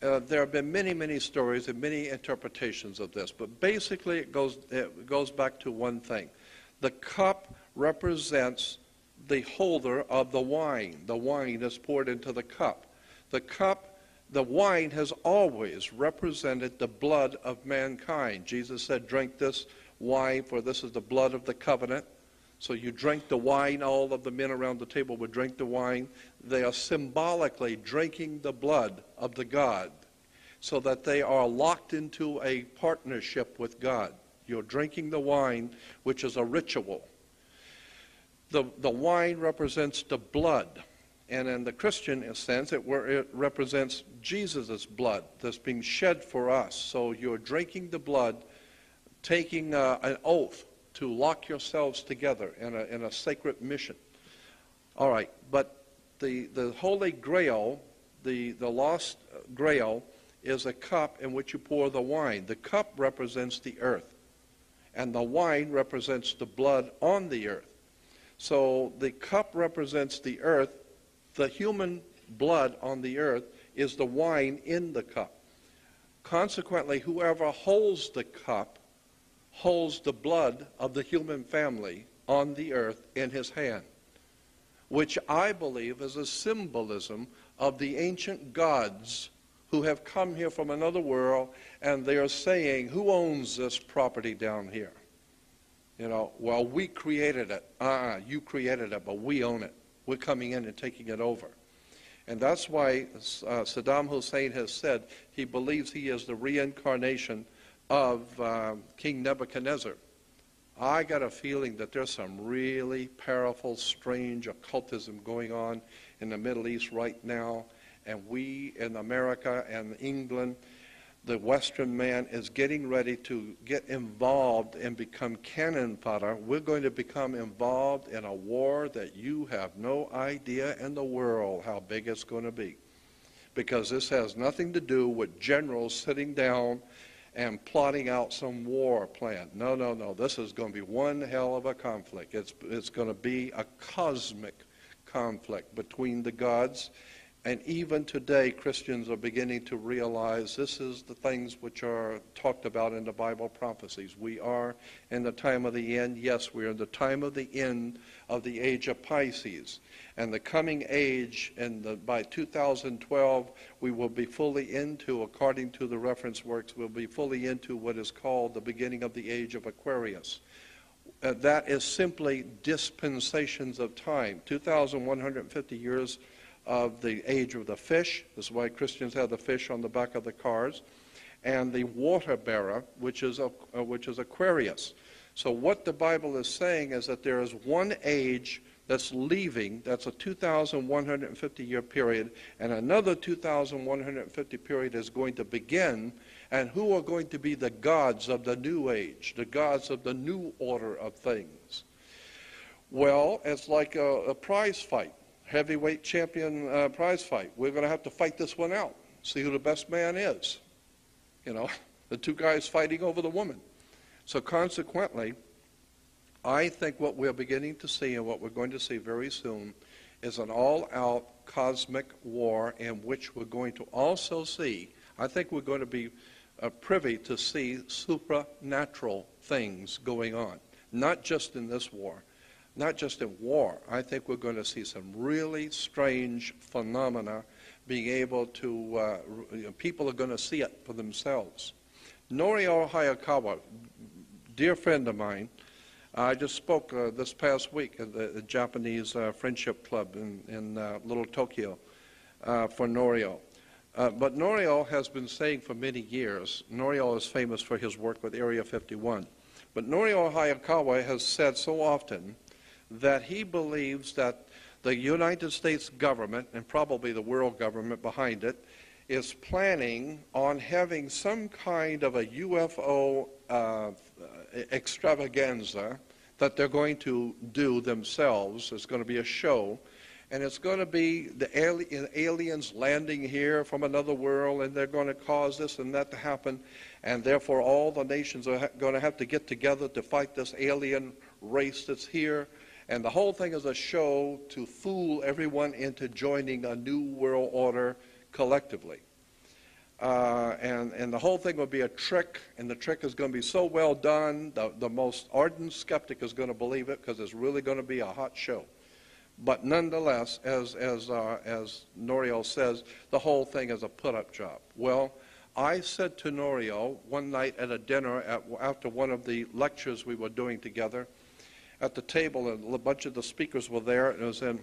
there have been many, many stories and many interpretations of this, but basically it goes back to one thing. The cup represents the holder of the wine. The wine is poured into the cup. The cup, the wine has always represented the blood of mankind. Jesus said, drink this wine, for this is the blood of the covenant. So you drink the wine, all of the men around the table would drink the wine. They are symbolically drinking the blood of the God, so that they are locked into a partnership with God. You're drinking the wine, which is a ritual. The wine represents the blood, and in the Christian sense, it represents Jesus' blood that's being shed for us. So you're drinking the blood, taking an oath to lock yourselves together in a sacred mission. All right, but the Holy Grail, the lost Grail, is a cup in which you pour the wine. The cup represents the earth, and the wine represents the blood on the earth. So the cup represents the earth. The human blood on the earth is the wine in the cup. Consequently, whoever holds the cup holds the blood of the human family on the earth in his hand, which I believe is a symbolism of the ancient gods who have come here from another world, and they are saying, who owns this property down here? You know, well, we created it. You created it, but we own it. We're coming in and taking it over. And that's why Saddam Hussein has said he believes he is the reincarnation of King Nebuchadnezzar. I got a feeling that there's some really powerful, strange occultism going on in the Middle East right now. And we in America and England, the Western man, is getting ready to get involved and become cannon fodder. We're going to become involved in a war that you have no idea in the world how big it's going to be, because this has nothing to do with generals sitting down and plotting out some war plan. No, no, no. This is going to be one hell of a conflict. It's going to be a cosmic conflict between the gods. And even today, Christians are beginning to realize this is the things which are talked about in the Bible prophecies. We are in the time of the end. Yes, we are in the time of the end of the age of Pisces. And the coming age, by 2012, we will be fully into, according to the reference works, we'll be fully into what is called the beginning of the age of Aquarius. That is simply dispensations of time. 2,150 years of the age of the fish. This is why Christians have the fish on the back of the cars, and the water bearer, which is Aquarius. So what the Bible is saying is that there is one age that's leaving, that's a 2,150 year period, and another 2,150 period is going to begin, and who are going to be the gods of the new age, the gods of the new order of things? Well, it's like a prize fight. Heavyweight champion prize fight. We're going to have to fight this one out, see who the best man is. You know, the two guys fighting over the woman. So consequently, I think what we're beginning to see, and what we're going to see very soon, is an all-out cosmic war, in which we're going to also see, I think we're going to be privy to see supernatural things going on, not just in this war. Not just in war, I think we're going to see some really strange phenomena being able to, people are going to see it for themselves. Norio Hayakawa, dear friend of mine, I just spoke this past week at the Japanese Friendship Club in Little Tokyo for Norio. But Norio has been saying for many years, Norio is famous for his work with Area 51, but Norio Hayakawa has said so often that he believes that the United States government, and probably the world government behind it, is planning on having some kind of a UFO extravaganza that they're going to do themselves. It's going to be a show, and it's going to be the aliens landing here from another world, and they're going to cause this and that to happen, and therefore all the nations are going to have to get together to fight this alien race that's here. And the whole thing is a show to fool everyone into joining a new world order collectively. And the whole thing will be a trick, and the trick is going to be so well done, the most ardent skeptic is going to believe it, because it's really going to be a hot show. But nonetheless, as Norio says, the whole thing is a put-up job. Well, I said to Norio one night at a dinner after one of the lectures we were doing together at the table, and a bunch of the speakers were there, and it was in,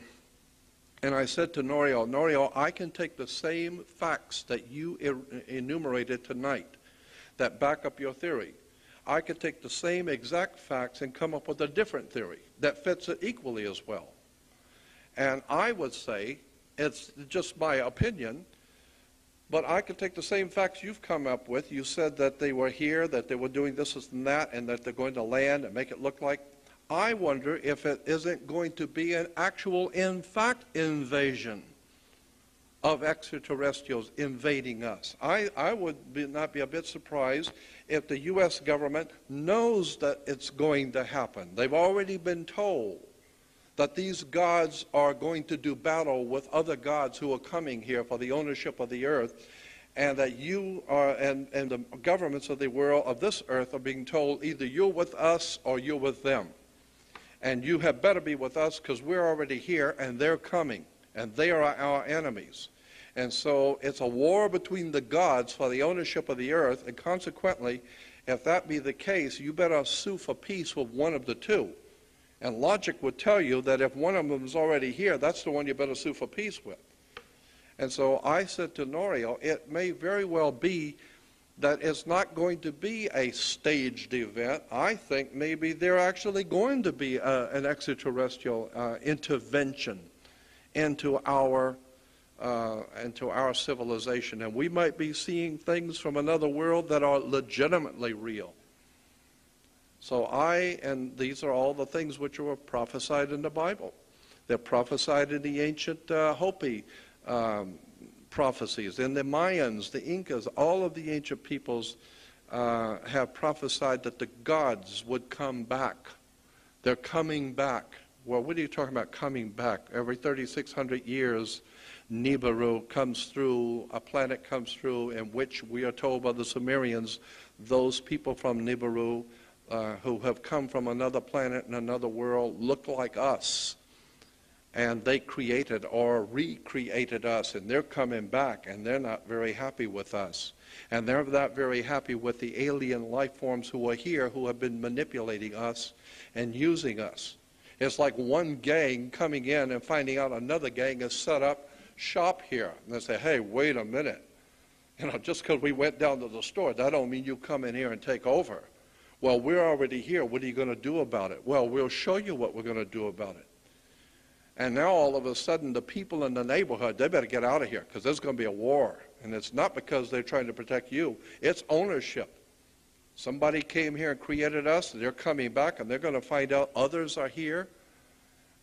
and I said to Norio, Norio, I can take the same facts that you enumerated tonight that back up your theory. I could take the same exact facts and come up with a different theory that fits it equally as well. And I would say, it's just my opinion, but I could take the same facts you've come up with. You said that they were here, that they were doing this and that, and that they're going to land and make it look like. I wonder if it isn't going to be an actual, in fact, invasion of extraterrestrials invading us. I would not be a bit surprised if the U.S. government knows that it's going to happen. They've already been told that these gods are going to do battle with other gods who are coming here for the ownership of the earth, and that you are, and the governments of the world, of this earth, are being told either you're with us or you're with them. And you had better be with us, because we're already here and they're coming, and they are our enemies. And so it's a war between the gods for the ownership of the earth, and consequently, if that be the case, you better sue for peace with one of the two. And logic would tell you that if one of them is already here, that's the one you better sue for peace with. And so I said to Norio, it may very well be that it's not going to be a staged event. I think maybe they're actually going to be an extraterrestrial intervention into our civilization. And we might be seeing things from another world that are legitimately real. So these are all the things which were prophesied in the Bible. They're prophesied in the ancient Hopi prophecies, in the Mayans, the Incas, all of the ancient peoples have prophesied that the gods would come back. They're coming back. Well, what are you talking about coming back? Every 3,600 years, Nibiru comes through, a planet comes through, in which we are told by the Sumerians, those people from Nibiru who have come from another planet and another world look like us, and they created or recreated us, and they're coming back, and they're not very happy with us, and they're not very happy with the alien life forms who are here, who have been manipulating us and using us. It's like one gang coming in and finding out another gang has set up shop here, and they say, hey, wait a minute, you know, just because we went down to the store, that don't mean you come in here and take over. Well, we're already here. What are you going to do about it? Well, we'll show you what we're going to do about it. And now all of a sudden the people in the neighborhood, they better get out of here, because there's going to be a war. And it's not because they're trying to protect you. It's ownership. Somebody came here and created us, and they're coming back, and they're going to find out others are here,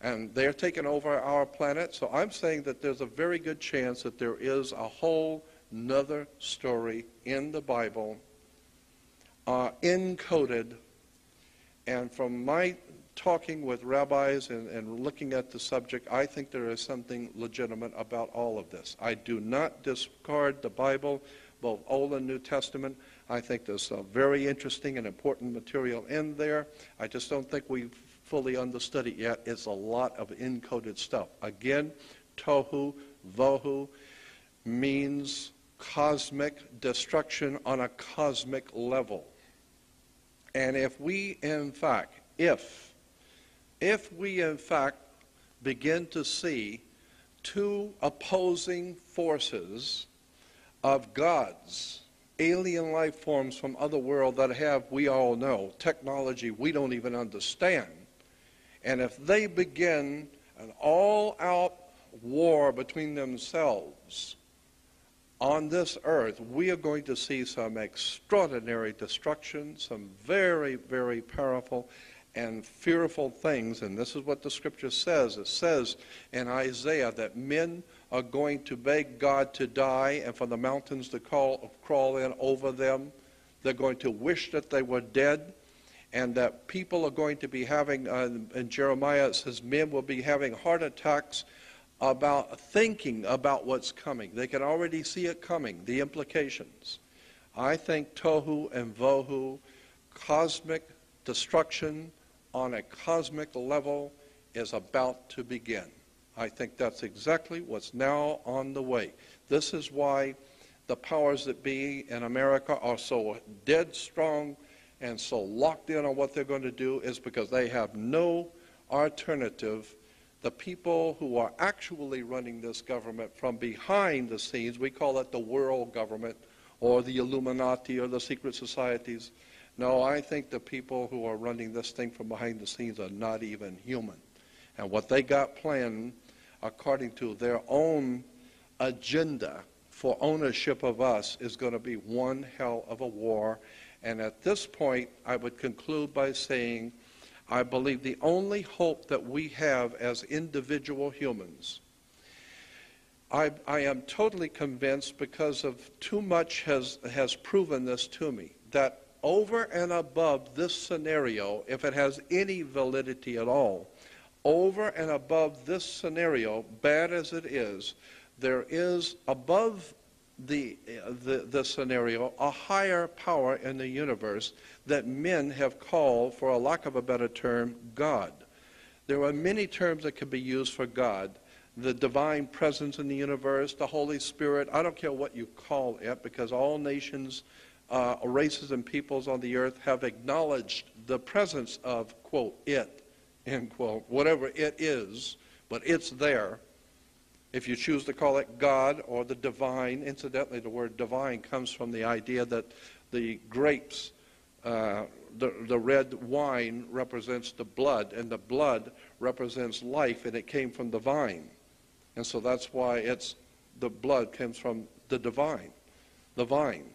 and they're taking over our planet. So I'm saying that there's a very good chance that there is a whole nother story in the Bible encoded. And from my talking with rabbis and looking at the subject, I think there is something legitimate about all of this. I do not discard the Bible, both Old and New Testament. I think there's some very interesting and important material in there. I just don't think we've fully understood it yet. It's a lot of encoded stuff. Again, Tohu Vohu means cosmic destruction on a cosmic level. And if we in fact begin to see two opposing forces of gods, alien life forms from other world that have, we all know, technology we don't even understand, and if they begin an all-out war between themselves on this earth, we are going to see some extraordinary destruction, some very, very powerful and fearful things. And this is what the scripture says. It says in Isaiah that men are going to beg God to die and for the mountains to crawl in over them. They're going to wish that they were dead, and that people are going to be having, in Jeremiah it says, men will be having heart attacks about thinking about what's coming. They can already see it coming, the implications. I think Tohu and Vohu, cosmic destruction on a cosmic level, is about to begin. I think that's exactly what's now on the way. This is why the powers that be in America are so dead strong and so locked in on what they're going to do, is because they have no alternative. The people who are actually running this government from behind the scenes, we call it the world government or the Illuminati or the secret societies. No, I think the people who are running this thing from behind the scenes are not even human. And what they got planned according to their own agenda for ownership of us is going to be one hell of a war. And at this point, I would conclude by saying, I believe the only hope that we have as individual humans, I am totally convinced, because of too much has proven this to me, that over and above this scenario, if it has any validity at all, over and above this scenario, bad as it is, there is, above the scenario, a higher power in the universe that men have called, for a lack of a better term, God. There are many terms that can be used for God: the divine presence in the universe, the Holy Spirit. I don't care what you call it, because all nations, races, and peoples on the earth have acknowledged the presence of, quote, it, end quote, whatever it is, but it's there. If you choose to call it God or the divine, incidentally, the word divine comes from the idea that the grapes, the red wine represents the blood, and the blood represents life, and it came from the vine. And so that's why it's, the blood comes from the divine, the vine.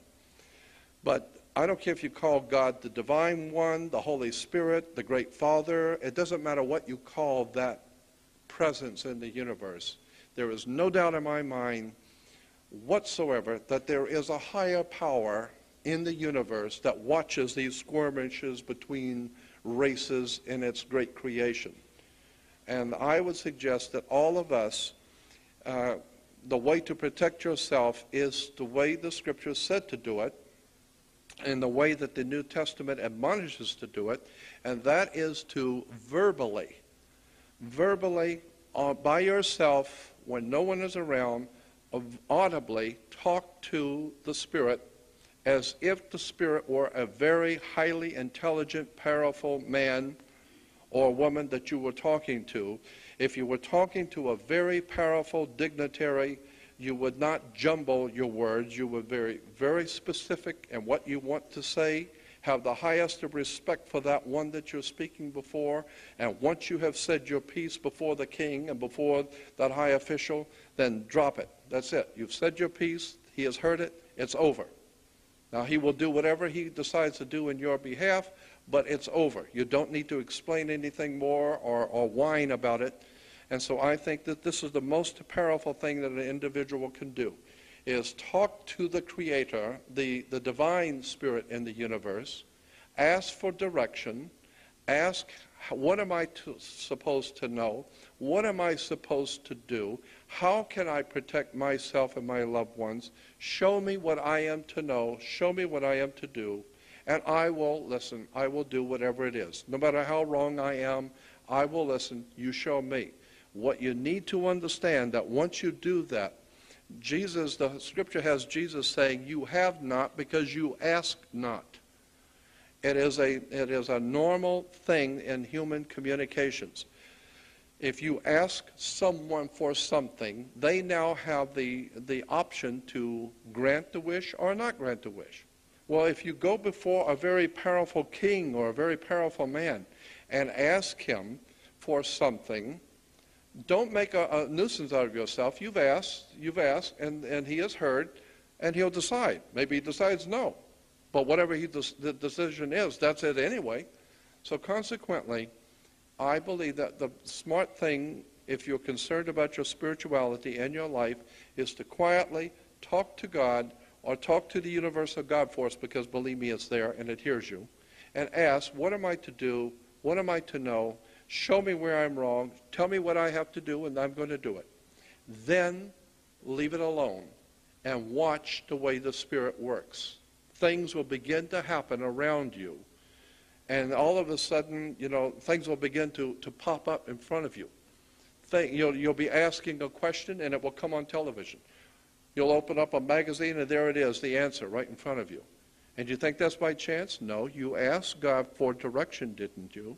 But I don't care if you call God the divine one, the Holy Spirit, the great Father. It doesn't matter what you call that presence in the universe. There is no doubt in my mind whatsoever that there is a higher power in the universe that watches these skirmishes between races in its great creation. And I would suggest that all of us, the way to protect yourself is the way the scripture said to do it, and the way that the New Testament admonishes to do it, and that is to verbally by yourself, when no one is around, audibly talk to the Spirit as if the Spirit were a very highly intelligent, powerful man or woman that you were talking to. If you were talking to a very powerful dignitary, you would not jumble your words. You were very, very specific in what you want to say. Have the highest of respect for that one that you're speaking before. And once you have said your piece before the king and before that high official, then drop it. That's it. You've said your piece. He has heard it. It's over. Now, he will do whatever he decides to do in your behalf, but it's over. You don't need to explain anything more or whine about it. And so I think that this is the most powerful thing that an individual can do, is talk to the Creator, the divine spirit in the universe, ask for direction, ask, what am I supposed to know? What am I supposed to do? How can I protect myself and my loved ones? Show me what I am to know. Show me what I am to do. And I will listen. I will do whatever it is. No matter how wrong I am, I will listen. You show me. What you need to understand, that once you do that, Jesus, the scripture has Jesus saying, you have not because you ask not. It is a normal thing in human communications. If you ask someone for something, they now have the option to grant the wish or not grant the wish. Well, if you go before a very powerful king or a very powerful man and ask him for something, don't make a nuisance out of yourself. You've asked, and he has heard, and he'll decide. Maybe he decides no. But whatever the decision is, that's it anyway. So consequently, I believe that the smart thing, if you're concerned about your spirituality and your life, is to quietly talk to God or talk to the universal God force, because believe me, it's there and it hears you, and ask, what am I to do? What am I to know? Show me where I'm wrong. Tell me what I have to do, and I'm going to do it. Then leave it alone and watch the way the Spirit works. Things will begin to happen around you, and all of a sudden, you know, things will begin to pop up in front of you. You'll be asking a question, and it will come on television. You'll open up a magazine, and there it is, the answer right in front of you. And you think that's by chance? No, you asked God for direction, didn't you?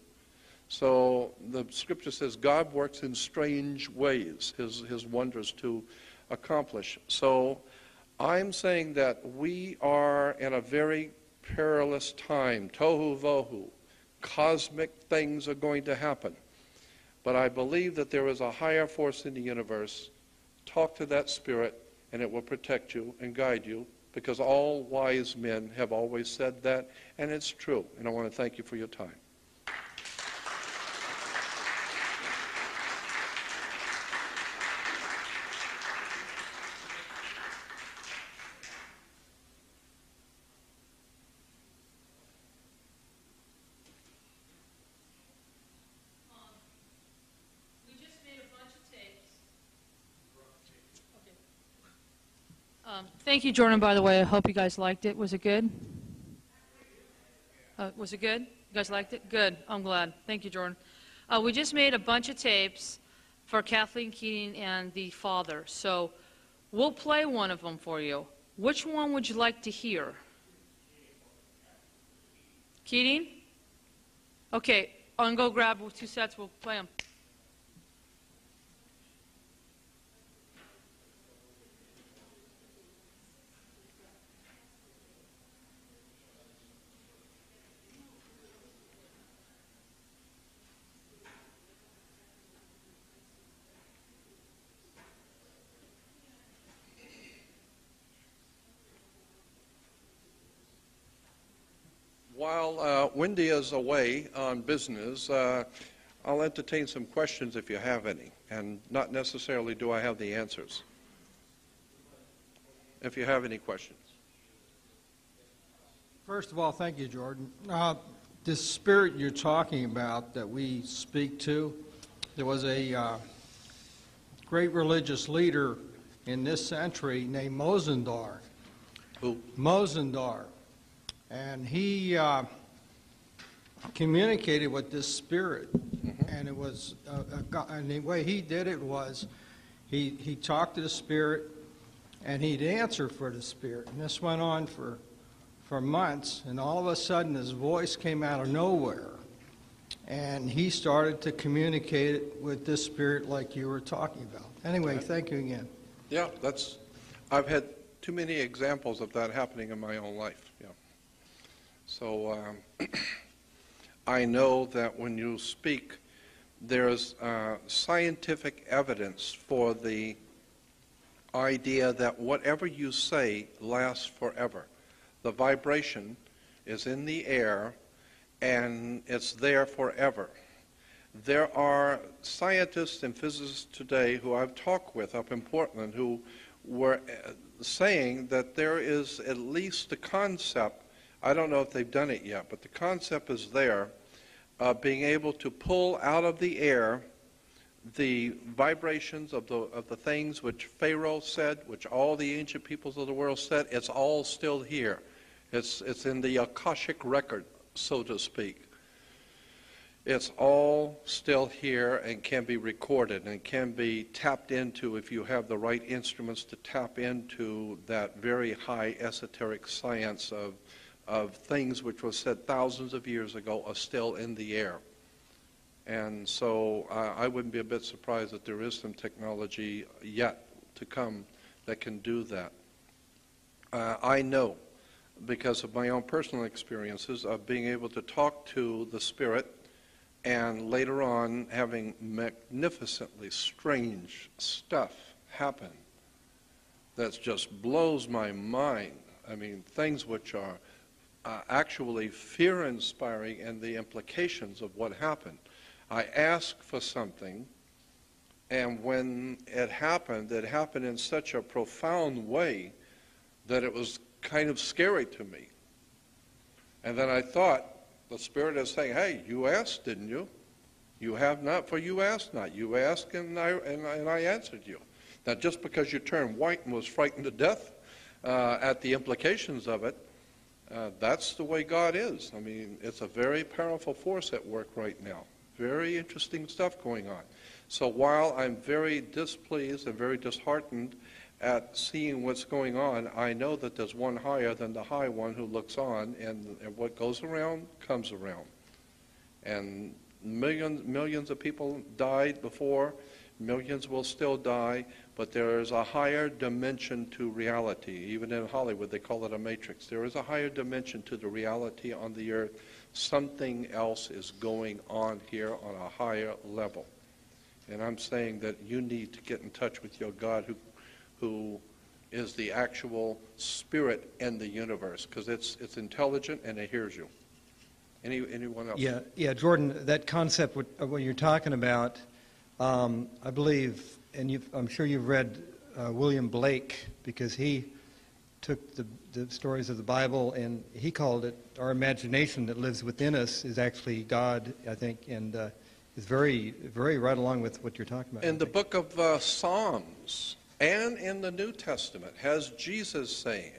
So the scripture says God works in strange ways, his wonders to accomplish. So I'm saying that we are in a very perilous time. Tohu Vohu. Cosmic things are going to happen. But I believe that there is a higher force in the universe. Talk to that spirit, and it will protect you and guide you, because all wise men have always said that, and it's true. And I want to thank you for your time. Thank you, Jordan, by the way. I hope you guys liked it. Was it good? Was it good? You guys liked it? Good. I'm glad. Thank you, Jordan. We just made a bunch of tapes for Kathleen Keating and the father. So we'll play one of them for you. Which one would you like to hear? Keating? Okay. I'll go grab 2 sets. We'll play them. While Wendy is away on business, I'll entertain some questions if you have any, and not necessarily do I have the answers. If you have any questions. First of all, thank you, Jordan. This spirit you're talking about that we speak to, there was a great religious leader in this century named Mosendar. Who? Mosendar. And he communicated with this spirit, and it was, and the way he did it was, he talked to the spirit, and he'd answer for the spirit. And this went on for months, and all of a sudden his voice came out of nowhere, and he started to communicate it with this spirit like you were talking about. Anyway, thank you again. Yeah, that's, I've had too many examples of that happening in my own life, yeah. So I know that when you speak, there's scientific evidence for the idea that whatever you say lasts forever. The vibration is in the air, and it's there forever. There are scientists and physicists today who I've talked with up in Portland who were saying that there is at least the concept, I don't know if they've done it yet, but the concept is there, being able to pull out of the air the vibrations of the things which Pharaoh said, which all the ancient peoples of the world said. It's all still here. It's in the Akashic record, so to speak. It's all still here and can be recorded and can be tapped into if you have the right instruments to tap into that very high esoteric science of things which was said thousands of years ago are still in the air. And so I wouldn't be a bit surprised that there is some technology yet to come that can do that. I know, because of my own personal experiences of being able to talk to the spirit, and later on having magnificently strange stuff happen that just blows my mind. I mean, things which are actually fear-inspiring in the implications of what happened. I asked for something, and when it happened in such a profound way that it was kind of scary to me. And then I thought, the Spirit is saying, hey, you asked, didn't you? You have not, for you asked not. You asked, and I answered you. Now, just because you turned white and was frightened to death at the implications of it, that's the way God is. I mean, it's a very powerful force at work right now. Very interesting stuff going on. So while I'm very displeased and very disheartened at seeing what's going on, I know that there's one higher than the high one who looks on, and what goes around comes around. And millions of people died before, millions will still die, but there is a higher dimension to reality. Even in Hollywood, they call it a matrix. There is a higher dimension to the reality on the earth. Something else is going on here on a higher level. And I'm saying that you need to get in touch with your God who is the actual spirit in the universe, because it's intelligent and it hears you. Anyone else? Yeah, Jordan, that concept of what you're talking about, I believe, and I'm sure you've read William Blake, because he took the stories of the Bible and he called it our imagination that lives within us is actually God, I think, and is very, very right along with what you're talking about. In the book of Psalms and in the New Testament has Jesus saying,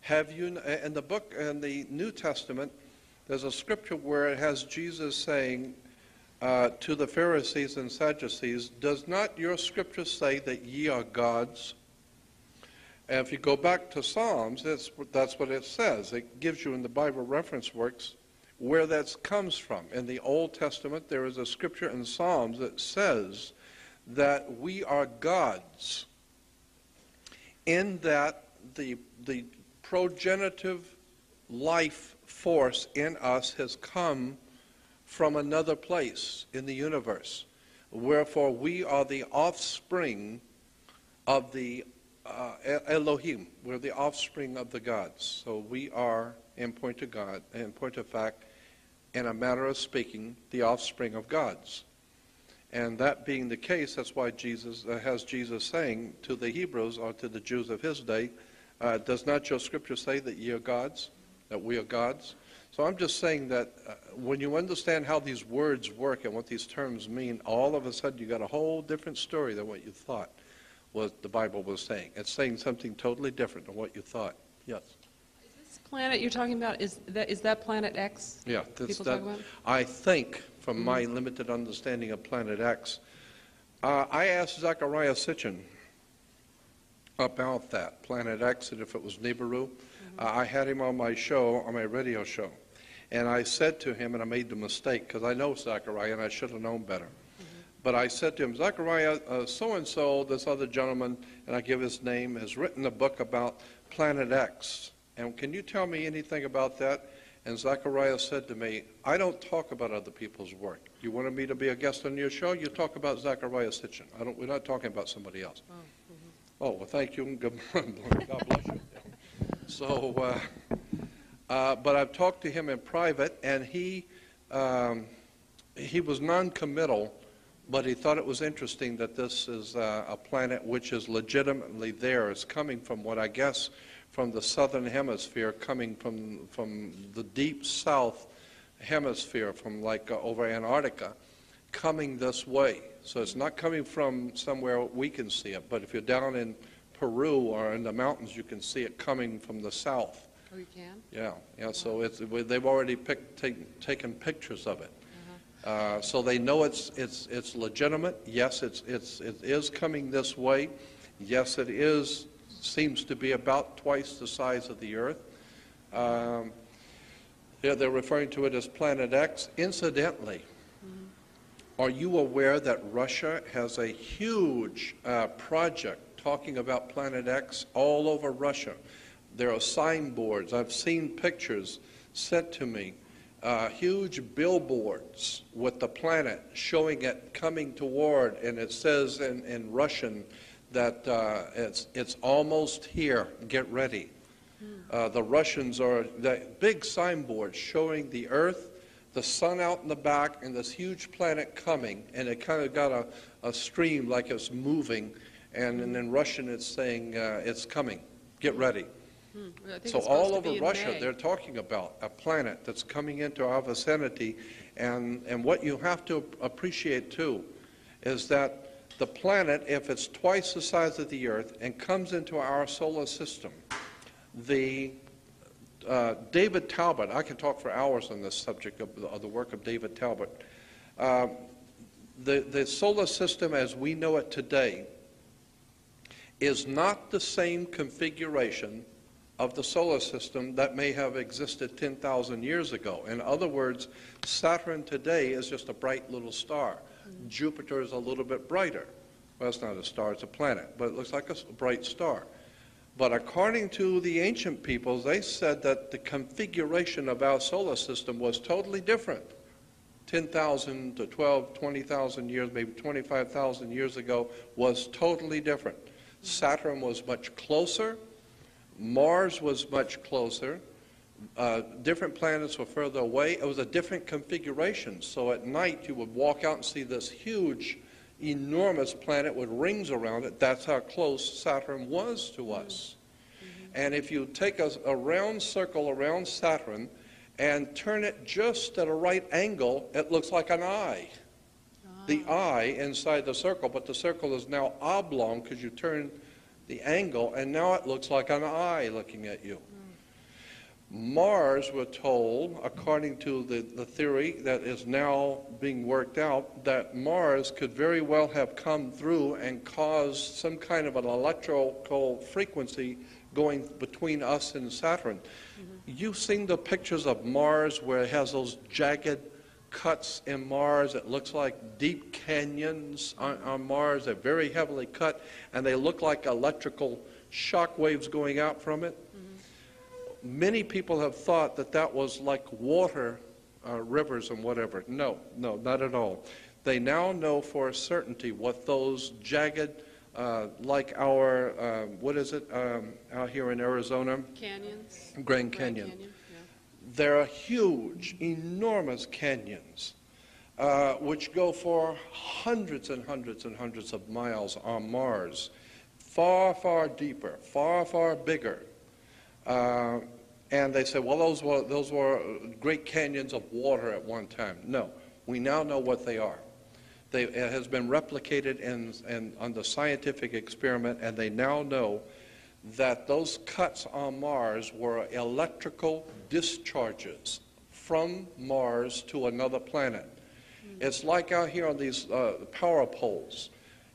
have you, in the New Testament, there's a scripture where it has Jesus saying to the Pharisees and Sadducees, does not your scripture say that ye are gods? And if you go back to Psalms, that's what it says. It gives you in the Bible reference works where that comes from. In the Old Testament, there is a scripture in Psalms that says that we are gods, in that the progenitive life force in us has come from another place in the universe. Wherefore we are the offspring of the Elohim. We're the offspring of the gods. So we are, in point of God, in point of fact, in a matter of speaking, the offspring of gods. And that being the case, that's why Jesus has Jesus saying to the Hebrews or to the Jews of his day, does not your scripture say that ye are gods? That we are gods. So I'm just saying that when you understand how these words work and what these terms mean, all of a sudden you got a whole different story than what you thought what the Bible was saying. It's saying something totally different than what you thought. Yes. Is this planet you're talking about, is that planet X? Yeah. I think, from my limited understanding of planet X, I asked Zachariah Sitchin about that, planet X, and if it was Nibiru. I had him on my show, on my radio show, and I said to him, and I made the mistake, because I know Zachariah, and I should have known better. But I said to him, Zachariah, so-and-so, this other gentleman, and I give his name, has written a book about Planet X, and can you tell me anything about that? And Zachariah said to me, I don't talk about other people's work. You wanted me to be a guest on your show? You talk about Zachariah Sitchin. We're not talking about somebody else. Oh, well, thank you. God bless you. So, but I've talked to him in private, and he was non-committal, but he thought it was interesting that this is a planet which is legitimately there. It's coming from what I guess from the southern hemisphere, coming from the deep south hemisphere, from like over Antarctica, coming this way. So it's not coming from somewhere we can see it, but if you're down in Peru or in the mountains, you can see it coming from the south. Oh, you can? Yeah, yeah. Wow. So they've already taken pictures of it. Uh-huh. So they know it's legitimate. Yes, it is coming this way. Yes, it is. Seems to be about twice the size of the Earth. They're referring to it as Planet X. Incidentally, are you aware that Russia has a huge project talking about Planet X all over Russia? There are signboards. I've seen pictures sent to me, huge billboards with the planet showing it coming toward, and it says in Russian that it's almost here, get ready. The Russians are that big signboard showing the Earth, the sun out in the back, and this huge planet coming, and it kind of got a stream like it's moving, and in Russian it's saying it's coming, get ready. So all over Russia they're talking about a planet that's coming into our vicinity, and what you have to appreciate too is that the planet, if it's twice the size of the Earth and comes into our solar system, the David Talbot, I can talk for hours on this subject of the work of David Talbot. The solar system as we know it today is not the same configuration of the solar system that may have existed 10,000 years ago. In other words, Saturn today is just a bright little star. Mm-hmm. Jupiter is a little bit brighter. Well, it's not a star, it's a planet, but it looks like a bright star. But according to the ancient peoples, they said that the configuration of our solar system was totally different 10,000 to 12, 20,000 years, maybe 25,000 years ago, was totally different. Saturn was much closer, Mars was much closer, different planets were further away. It was a different configuration. So at night you would walk out and see this huge, enormous planet with rings around it. That's how close Saturn was to us. Mm-hmm. And if you take a round circle around Saturn and turn it just at a right angle, it looks like an eye. The eye inside the circle, but the circle is now oblong because you turn the angle, and now it looks like an eye looking at you. Mars, we're told, according to the theory that is now being worked out, that Mars could very well have come through and caused some kind of an electrical frequency going between us and Saturn. Mm-hmm. You've seen the pictures of Mars where it has those jagged cuts in Mars. It looks like deep canyons on Mars. They're very heavily cut, and they look like electrical shock waves going out from it. Many people have thought that that was like water, rivers and whatever. No, no, not at all. They now know for a certainty what those jagged, like our, what is it, out here in Arizona? Canyons. Grand Canyon. Yeah. There are huge, enormous canyons, which go for hundreds and hundreds and hundreds of miles on Mars. Far, far deeper, far, far bigger. And they said, well, those were great canyons of water at one time. No, we now know what they are. It has been replicated on the scientific experiment, and they now know that those cuts on Mars were electrical discharges from Mars to another planet. Mm-hmm. It's like out here on these power poles.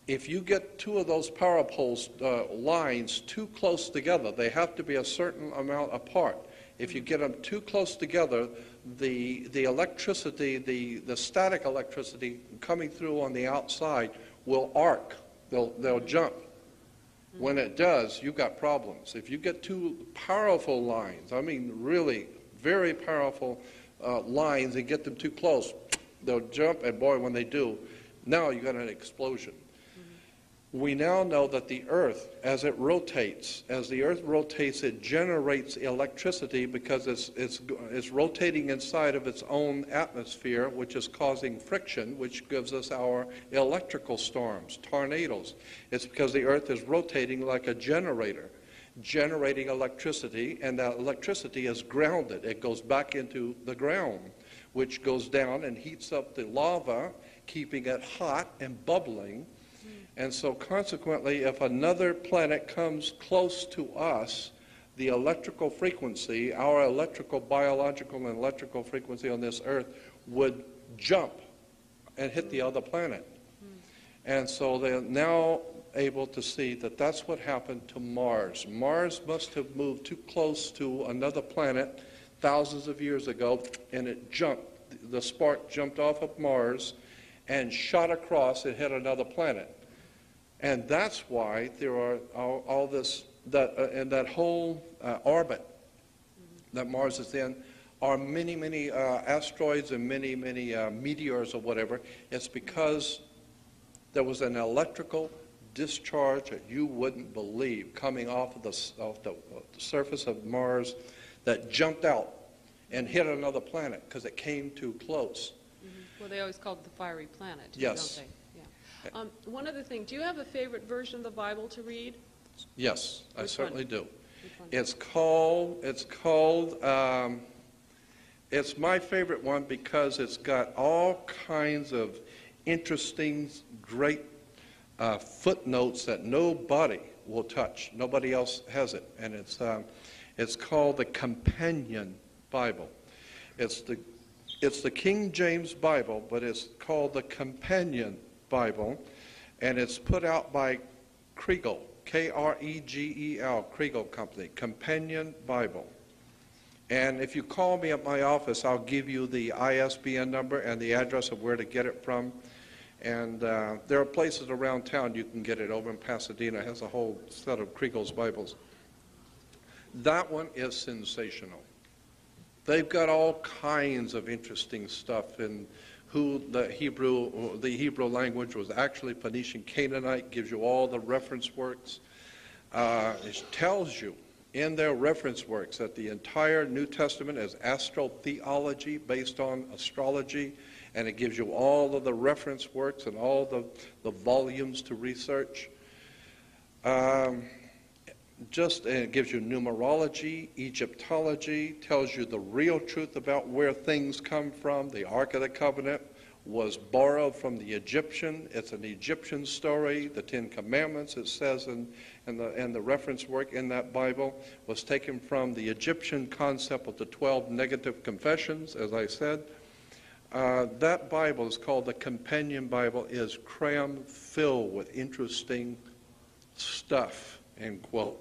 If you get two of those power poles lines too close together, they have to be a certain amount apart. If you get them too close together, the electricity, the static electricity coming through on the outside will arc. They'll jump. When it does, you've got problems. If you get two powerful lines, I mean really very powerful lines, and get them too close, they'll jump, and boy, when they do, now you've got an explosion. We now know that the Earth, as the Earth rotates, it generates electricity because it's rotating inside of its own atmosphere, which is causing friction, which gives us our electrical storms, tornadoes. It's because the Earth is rotating like a generator, generating electricity, and that electricity is grounded. It goes back into the ground, which goes down and heats up the lava, keeping it hot and bubbling. And so consequently, if another planet comes close to us, the electrical frequency, our electrical, biological, and electrical frequency on this Earth would jump and hit the other planet. And so they're now able to see that that's what happened to Mars. Mars must have moved too close to another planet thousands of years ago, and it jumped. The spark jumped off of Mars and shot across and hit another planet. And that's why there are all this, and that whole orbit that Mars is in, are many, many asteroids and many, many meteors or whatever. It's because there was an electrical discharge that you wouldn't believe coming off the surface of Mars that jumped out and hit another planet because it came too close. Well, they always call it the fiery planet, yes, don't they? Yeah. One other thing, do you have a favorite version of the Bible to read? Yes, I certainly do. It's my favorite one because it's got all kinds of interesting, great footnotes that nobody will touch. Nobody else has it, and it's called the Companion Bible. It's the King James Bible, but it's called the Companion Bible, and it's put out by Kregel, K-R-E-G-E-L, Kregel Company, Companion Bible. And if you call me at my office, I'll give you the ISBN number and the address of where to get it from. And there are places around town you can get it. Over in Pasadena has a whole set of Kregel's Bibles. That one is sensational. They've got all kinds of interesting stuff in who the Hebrew language was actually Phoenician Canaanite, gives you all the reference works. It tells you in their reference works that the entire New Testament is astrotheology based on astrology, and it gives you all of the reference works and all the volumes to research. It gives you numerology, Egyptology, tells you the real truth about where things come from. The Ark of the Covenant was borrowed from the Egyptian. It's an Egyptian story. The Ten Commandments, it says in the reference work in that Bible, was taken from the Egyptian concept of the 12 negative confessions, as I said. That Bible is called the Companion Bible, is cram filled with interesting stuff, end quote,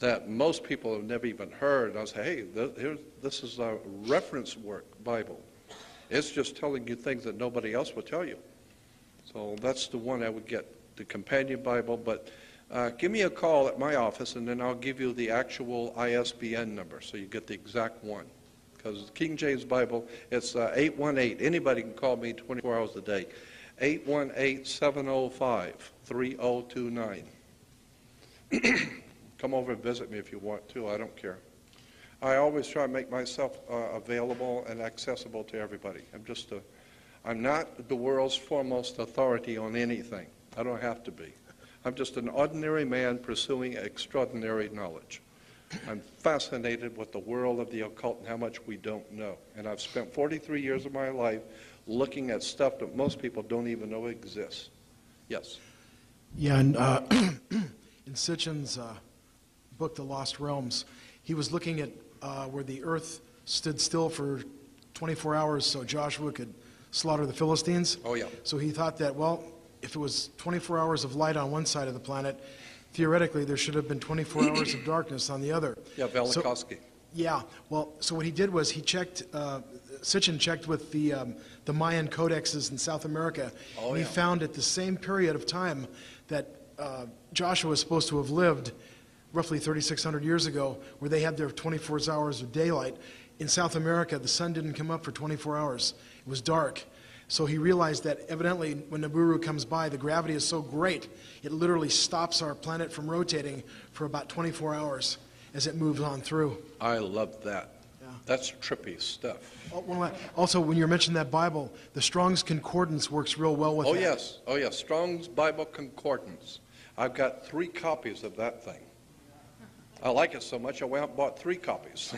that most people have never even heard. I say, hey, this is a reference work Bible. It's just telling you things that nobody else will tell you. So that's the one I would get, the Companion Bible. But give me a call at my office, and then I'll give you the actual ISBN number so you get the exact one. Because the King James Bible, it's 818. Anybody can call me 24 hours a day. 818-705-3029. Come over and visit me if you want to. I don't care. I always try to make myself available and accessible to everybody. I'm not the world's foremost authority on anything. I don't have to be. I'm just an ordinary man pursuing extraordinary knowledge. I'm fascinated with the world of the occult and how much we don't know. And I've spent 43 years of my life looking at stuff that most people don't even know exists. Yes? Yeah, and in Sitchin's book, The Lost Realms, he was looking at where the earth stood still for 24 hours so Joshua could slaughter the Philistines. Oh, yeah. So he thought that, well, if it was 24 hours of light on one side of the planet, theoretically there should have been 24 hours of darkness on the other. Yeah, Velikovsky. So, yeah. Well, so what he did was he checked, Sitchin checked with the Mayan codexes in South America. Oh, and he found at the same period of time that Joshua is supposed to have lived, roughly 3,600 years ago, where they had their 24 hours of daylight. In South America, the sun didn't come up for 24 hours. It was dark. So he realized that evidently when Nibiru comes by, the gravity is so great, it literally stops our planet from rotating for about 24 hours as it moves on through. I love that. Yeah. That's trippy stuff. Also, when you mentioned that Bible, the Strong's Concordance works real well with that. Yes. Oh, yes. Strong's Bible Concordance. I've got 3 copies of that thing. I like it so much I went out and bought 3 copies.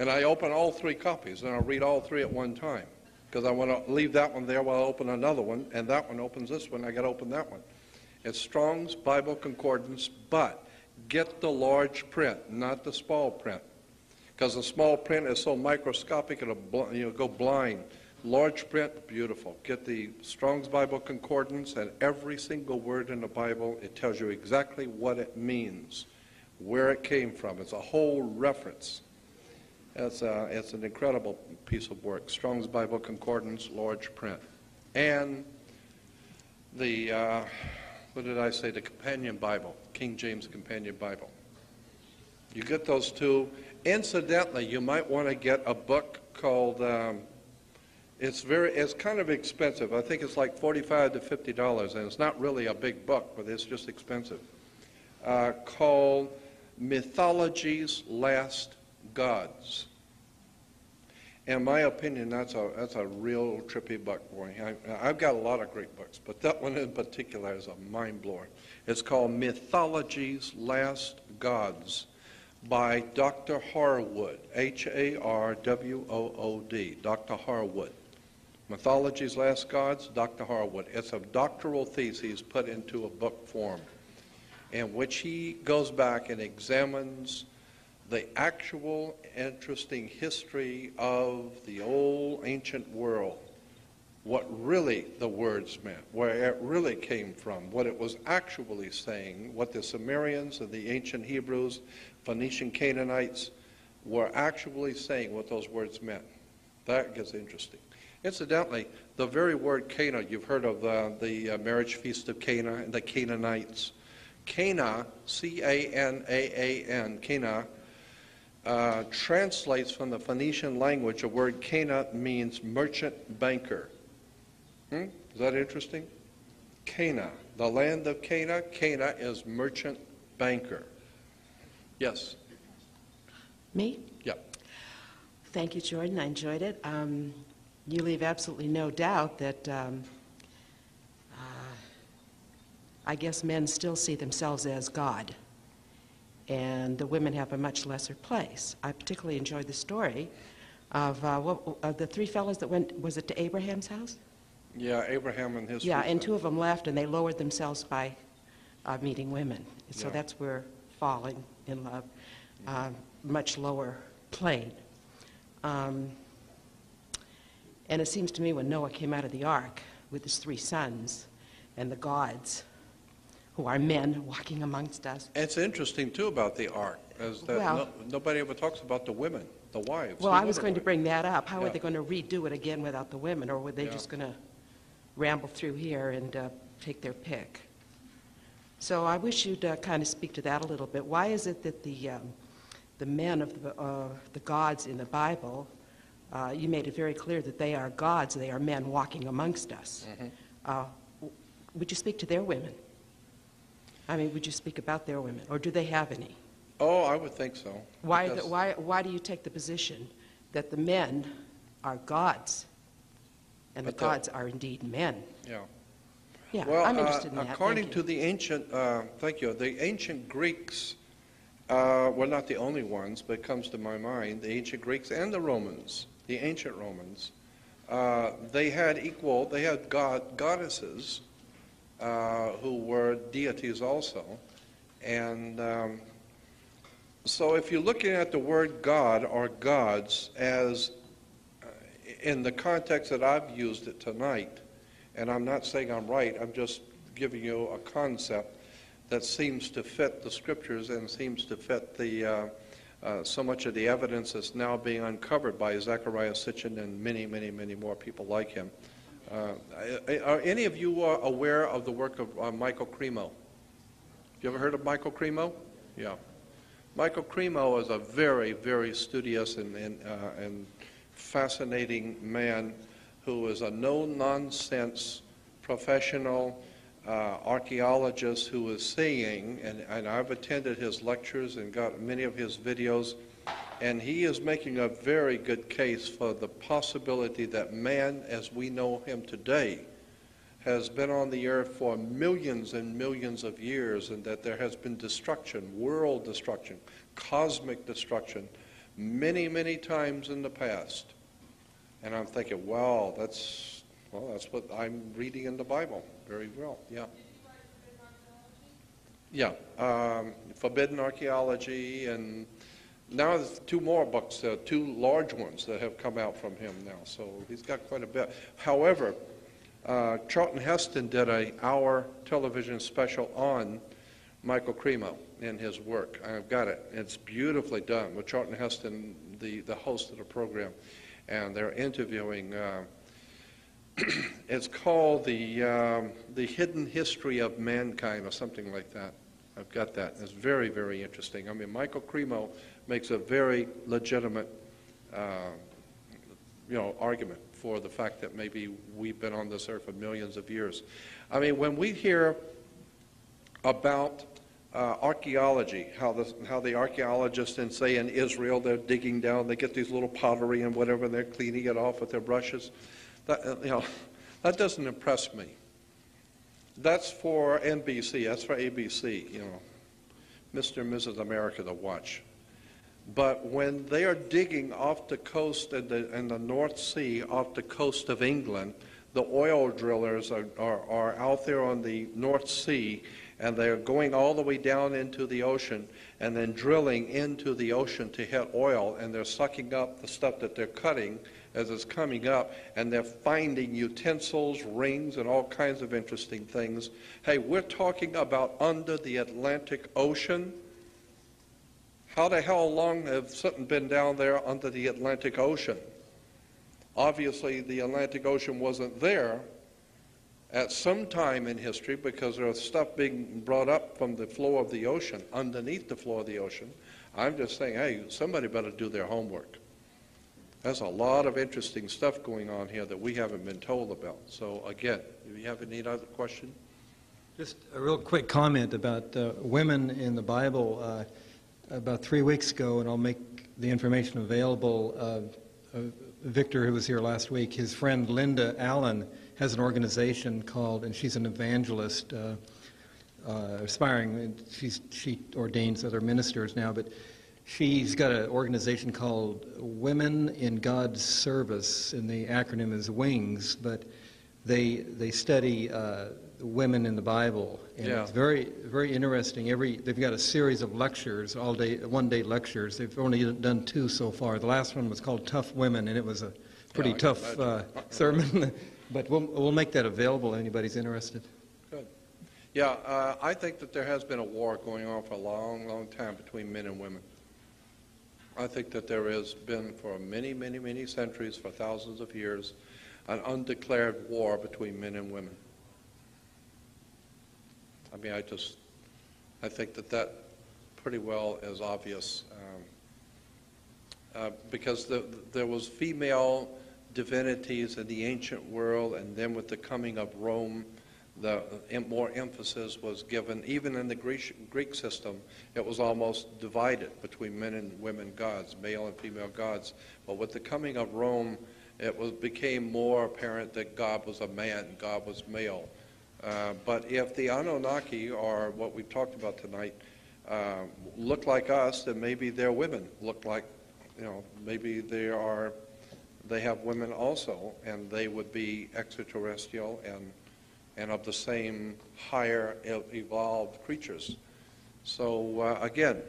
And I open all 3 copies, and I read all 3 at one time, because I want to leave that one there while I open another one, and that one opens this one. I got to open that one. It's Strong's Bible Concordance, but get the large print, not the small print, because the small print is so microscopic it'll go blind. Large print, beautiful. Get the Strong's Bible Concordance, and every single word in the Bible, it tells you exactly what it means, where it came from. It's a whole reference. It's an incredible piece of work. Strong's Bible Concordance, large print. And the, what did I say, the Companion Bible, King James Companion Bible. You get those two. Incidentally, you might want to get a book called It's kind of expensive. I think it's like $45 to $50, and it's not really a big book, but it's just expensive. Called Mythology's Last Gods. In my opinion, that's a real trippy book. I've got a lot of great books, but that one in particular is a mind-blower. It's called Mythology's Last Gods by Dr. Harwood, H-A-R-W-O-O-D, Dr. Harwood. Mythology's Last Gods, Dr. Harwood. It's a doctoral thesis put into a book form in which he goes back and examines the actual interesting history of the old ancient world, what really the words meant, where it really came from, what it was actually saying, what the Sumerians and the ancient Hebrews, Phoenician Canaanites were actually saying, what those words meant. That gets interesting. Incidentally, the very word Cana, you've heard of the marriage feast of Cana and the Canaanites. Cana, C-A-N-A-A-N, Cana, translates from the Phoenician language. The word Cana means merchant banker. Is that interesting? Cana, the land of Cana. Cana is merchant banker. Yes? Me? Yeah. Thank you, Jordan. I enjoyed it. You leave absolutely no doubt that I guess men still see themselves as God, and the women have a much lesser place. I particularly enjoyed the story of the three fellows that went, was it to Abraham's house? Yeah, Abraham and his Yeah, and two of them left, and they lowered themselves by meeting women. So yeah. That's where falling in love, much lower plane. And it seems to me when Noah came out of the ark with his three sons, and the gods, who are men walking amongst us. It's interesting, too, about the ark, is that nobody ever talks about the women, the wives. Well, I was going to bring that up. How are they going to redo it again without the women, or were they just going to ramble through here and take their pick? So I wish you'd kind of speak to that a little bit. Why is it that the men of the gods in the Bible, you made it very clear that they are gods, they are men walking amongst us. Mm-hmm. Would you speak to their women? I mean, would you speak about their women, or do they have any? Oh, I would think so. Why do you take the position that the men are gods, and the gods are indeed men? Yeah. Yeah, well, I'm interested in that. According to the ancient, the ancient Greeks were not the only ones, but it comes to my mind, the ancient Greeks and the Romans, the ancient Romans, they had goddesses, who were deities also, and so if you're looking at the word God or gods as in the context that I've used it tonight, and I'm not saying I'm right, I'm just giving you a concept that seems to fit the scriptures and seems to fit the so much of the evidence that's now being uncovered by Zachariah Sitchin and many, many, many more people like him. Are any of you aware of the work of Michael Cremo? You ever heard of Michael Cremo? Yeah. Michael Cremo is a very, very studious and fascinating man who is a no-nonsense professional archaeologist who is seeing, and I've attended his lectures and got many of his videos, and he is making a very good case for the possibility that man, as we know him today, has been on the earth for millions and millions of years, and that there has been destruction, world destruction, cosmic destruction, many, many times in the past. And I'm thinking, wow, that's what I'm reading in the Bible. Very well, yeah. Yeah, Forbidden Archaeology, and now there's two more books, two large ones that have come out from him now, so he's got quite a bit. However, Charlton Heston did an hour television special on Michael Cremo and his work. I've got it. It's beautifully done with Charlton Heston, the host of the program, and they're interviewing. It's called the Hidden History of Mankind or something like that. I've got that. It's very, very interesting. I mean, Michael Cremo makes a very legitimate, argument for the fact that maybe we've been on this earth for millions of years. I mean, when we hear about archaeology, how the archaeologists in, say, in Israel, they're digging down, they get these little pottery and whatever, and they're cleaning it off with their brushes. That doesn't impress me. That's for NBC, that's for ABC, Mr. and Mrs. America to watch. But when they are digging off the coast in the North Sea, off the coast of England, the oil drillers are out there on the North Sea, and they're going all the way down into the ocean and then drilling into the ocean to hit oil, and they're sucking up the stuff that they're cutting as it's coming up, and they're finding utensils, rings, and all kinds of interesting things. Hey, we're talking about under the Atlantic Ocean. How the hell long have something been down there under the Atlantic Ocean? Obviously, the Atlantic Ocean wasn't there at some time in history, because there's stuff being brought up from the floor of the ocean, underneath the floor of the ocean. I'm just saying, hey, somebody better do their homework. There's a lot of interesting stuff going on here that we haven't been told about. So again, if you have any other question? Just a real quick comment about women in the Bible. About 3 weeks ago, and I'll make the information available, Victor, who was here last week, his friend Linda Allen has an organization called, and she's an evangelist, aspiring, and she ordains other ministers now, but she's got an organization called Women in God's Service, and the acronym is WINGS, but they study women in the Bible, and yeah. It's very, very interesting. They've got a series of lectures, all day, one-day lectures. They've only done two so far. The last one was called Tough Women, and it was a pretty tough sermon. But we'll make that available if anybody's interested. Good. Yeah, I think that there has been a war going on for a long, long time between men and women. I think that there has been for many, many, many centuries, for thousands of years, an undeclared war between men and women. I mean, I think that pretty well is obvious, because there was female divinities in the ancient world, and then with the coming of Rome, more emphasis was given. Even in the Greek system, it was almost divided between men and women gods, male and female gods. But with the coming of Rome, it became more apparent that God was a man and God was male. But if the Anunnaki, or what we've talked about tonight, look like us, then maybe their women look like, maybe they have women also, and they would be extraterrestrial and of the same higher evolved creatures. So again,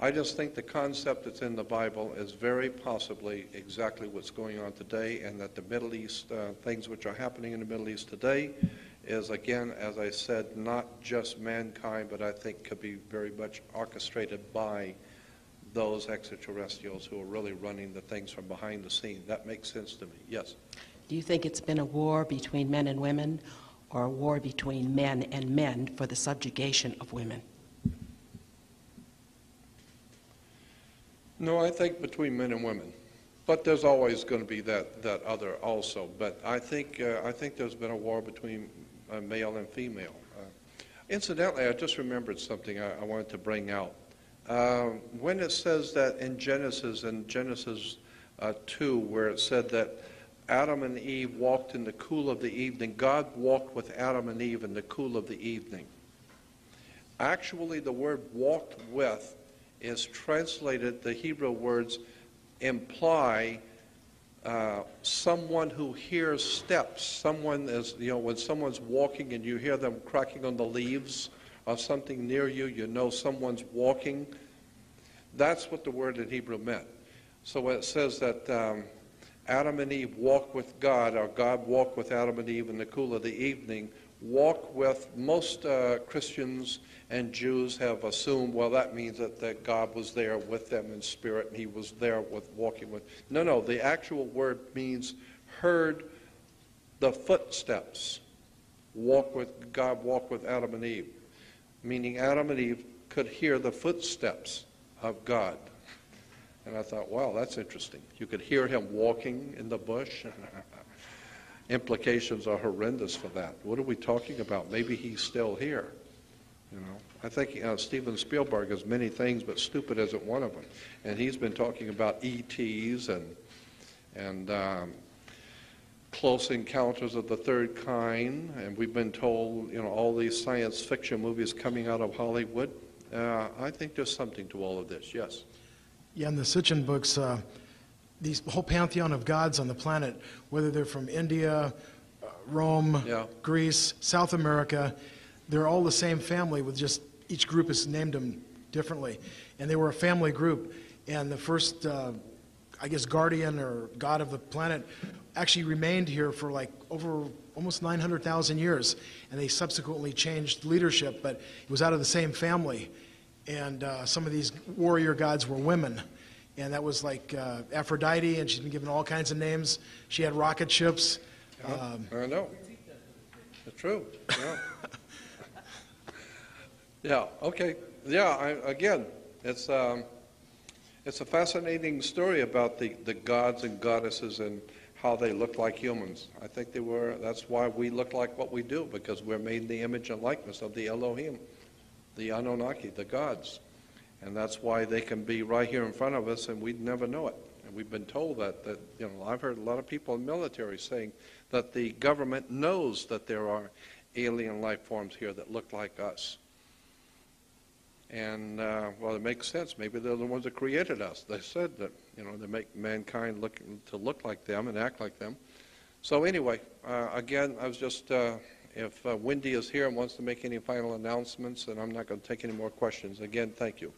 I just think the concept that's in the Bible is very possibly exactly what's going on today, and that the Middle East, things which are happening in the Middle East today, is again, as I said, not just mankind, but I think could be very much orchestrated by those extraterrestrials who are really running the things from behind the scene. That makes sense to me. Yes? Do you think it's been a war between men and women, or a war between men and men for the subjugation of women? No, I think between men and women. But there's always going to be that other also. But I think there's been a war between male and female. Incidentally, I just remembered something I wanted to bring out. When it says that in Genesis 2, where it said that Adam and Eve walked in the cool of the evening, God walked with Adam and Eve in the cool of the evening. Actually, the word walked with is translated, the Hebrew words imply someone who hears steps. Someone is, when someone's walking and you hear them cracking on the leaves or something near you, you know someone's walking. That's what the word in Hebrew meant. So when it says that Adam and Eve walk with God, or God walked with Adam and Eve in the cool of the evening, walk with, most Christians and Jews have assumed, well, that means that God was there with them in spirit, and he was there with walking with. No, the actual word means heard the footsteps. God walked with Adam and Eve, meaning Adam and Eve could hear the footsteps of God. And I thought, wow, that's interesting. You could hear him walking in the bush. Implications are horrendous for that. What are we talking about? Maybe he's still here. You know, I think Steven Spielberg is many things, but stupid isn't one of them. And he's been talking about ETs and close encounters of the third kind. And we've been told, you know, all these science fiction movies coming out of Hollywood. I think there's something to all of this. Yes. Yeah, in the Sitchin books, these whole pantheon of gods on the planet, whether they're from India, Rome, yeah, Greece, South America, they're all the same family, with just each group has named them differently. And they were a family group. And the first, I guess, guardian or god of the planet actually remained here for like over almost 900,000 years. And they subsequently changed leadership, but it was out of the same family. And some of these warrior gods were women. And that was like Aphrodite, and she's been given all kinds of names. She had rocket ships. Yeah, I know. It's true. Yeah. Yeah. Okay. Yeah. Again, it's a fascinating story about the gods and goddesses and how they look like humans. I think they were. That's why we look like what we do, because we're made in the image and likeness of the Elohim, the Anunnaki, the gods. And that's why they can be right here in front of us, and we'd never know it. And we've been told that you know, I've heard a lot of people in the military saying that the government knows that there are alien life forms here that look like us. And, well, it makes sense. Maybe they're the ones that created us. They said that, you know, they make mankind look like them and act like them. So anyway, again, I was just... if Wendy is here and wants to make any final announcements, then I'm not going to take any more questions. Again, thank you.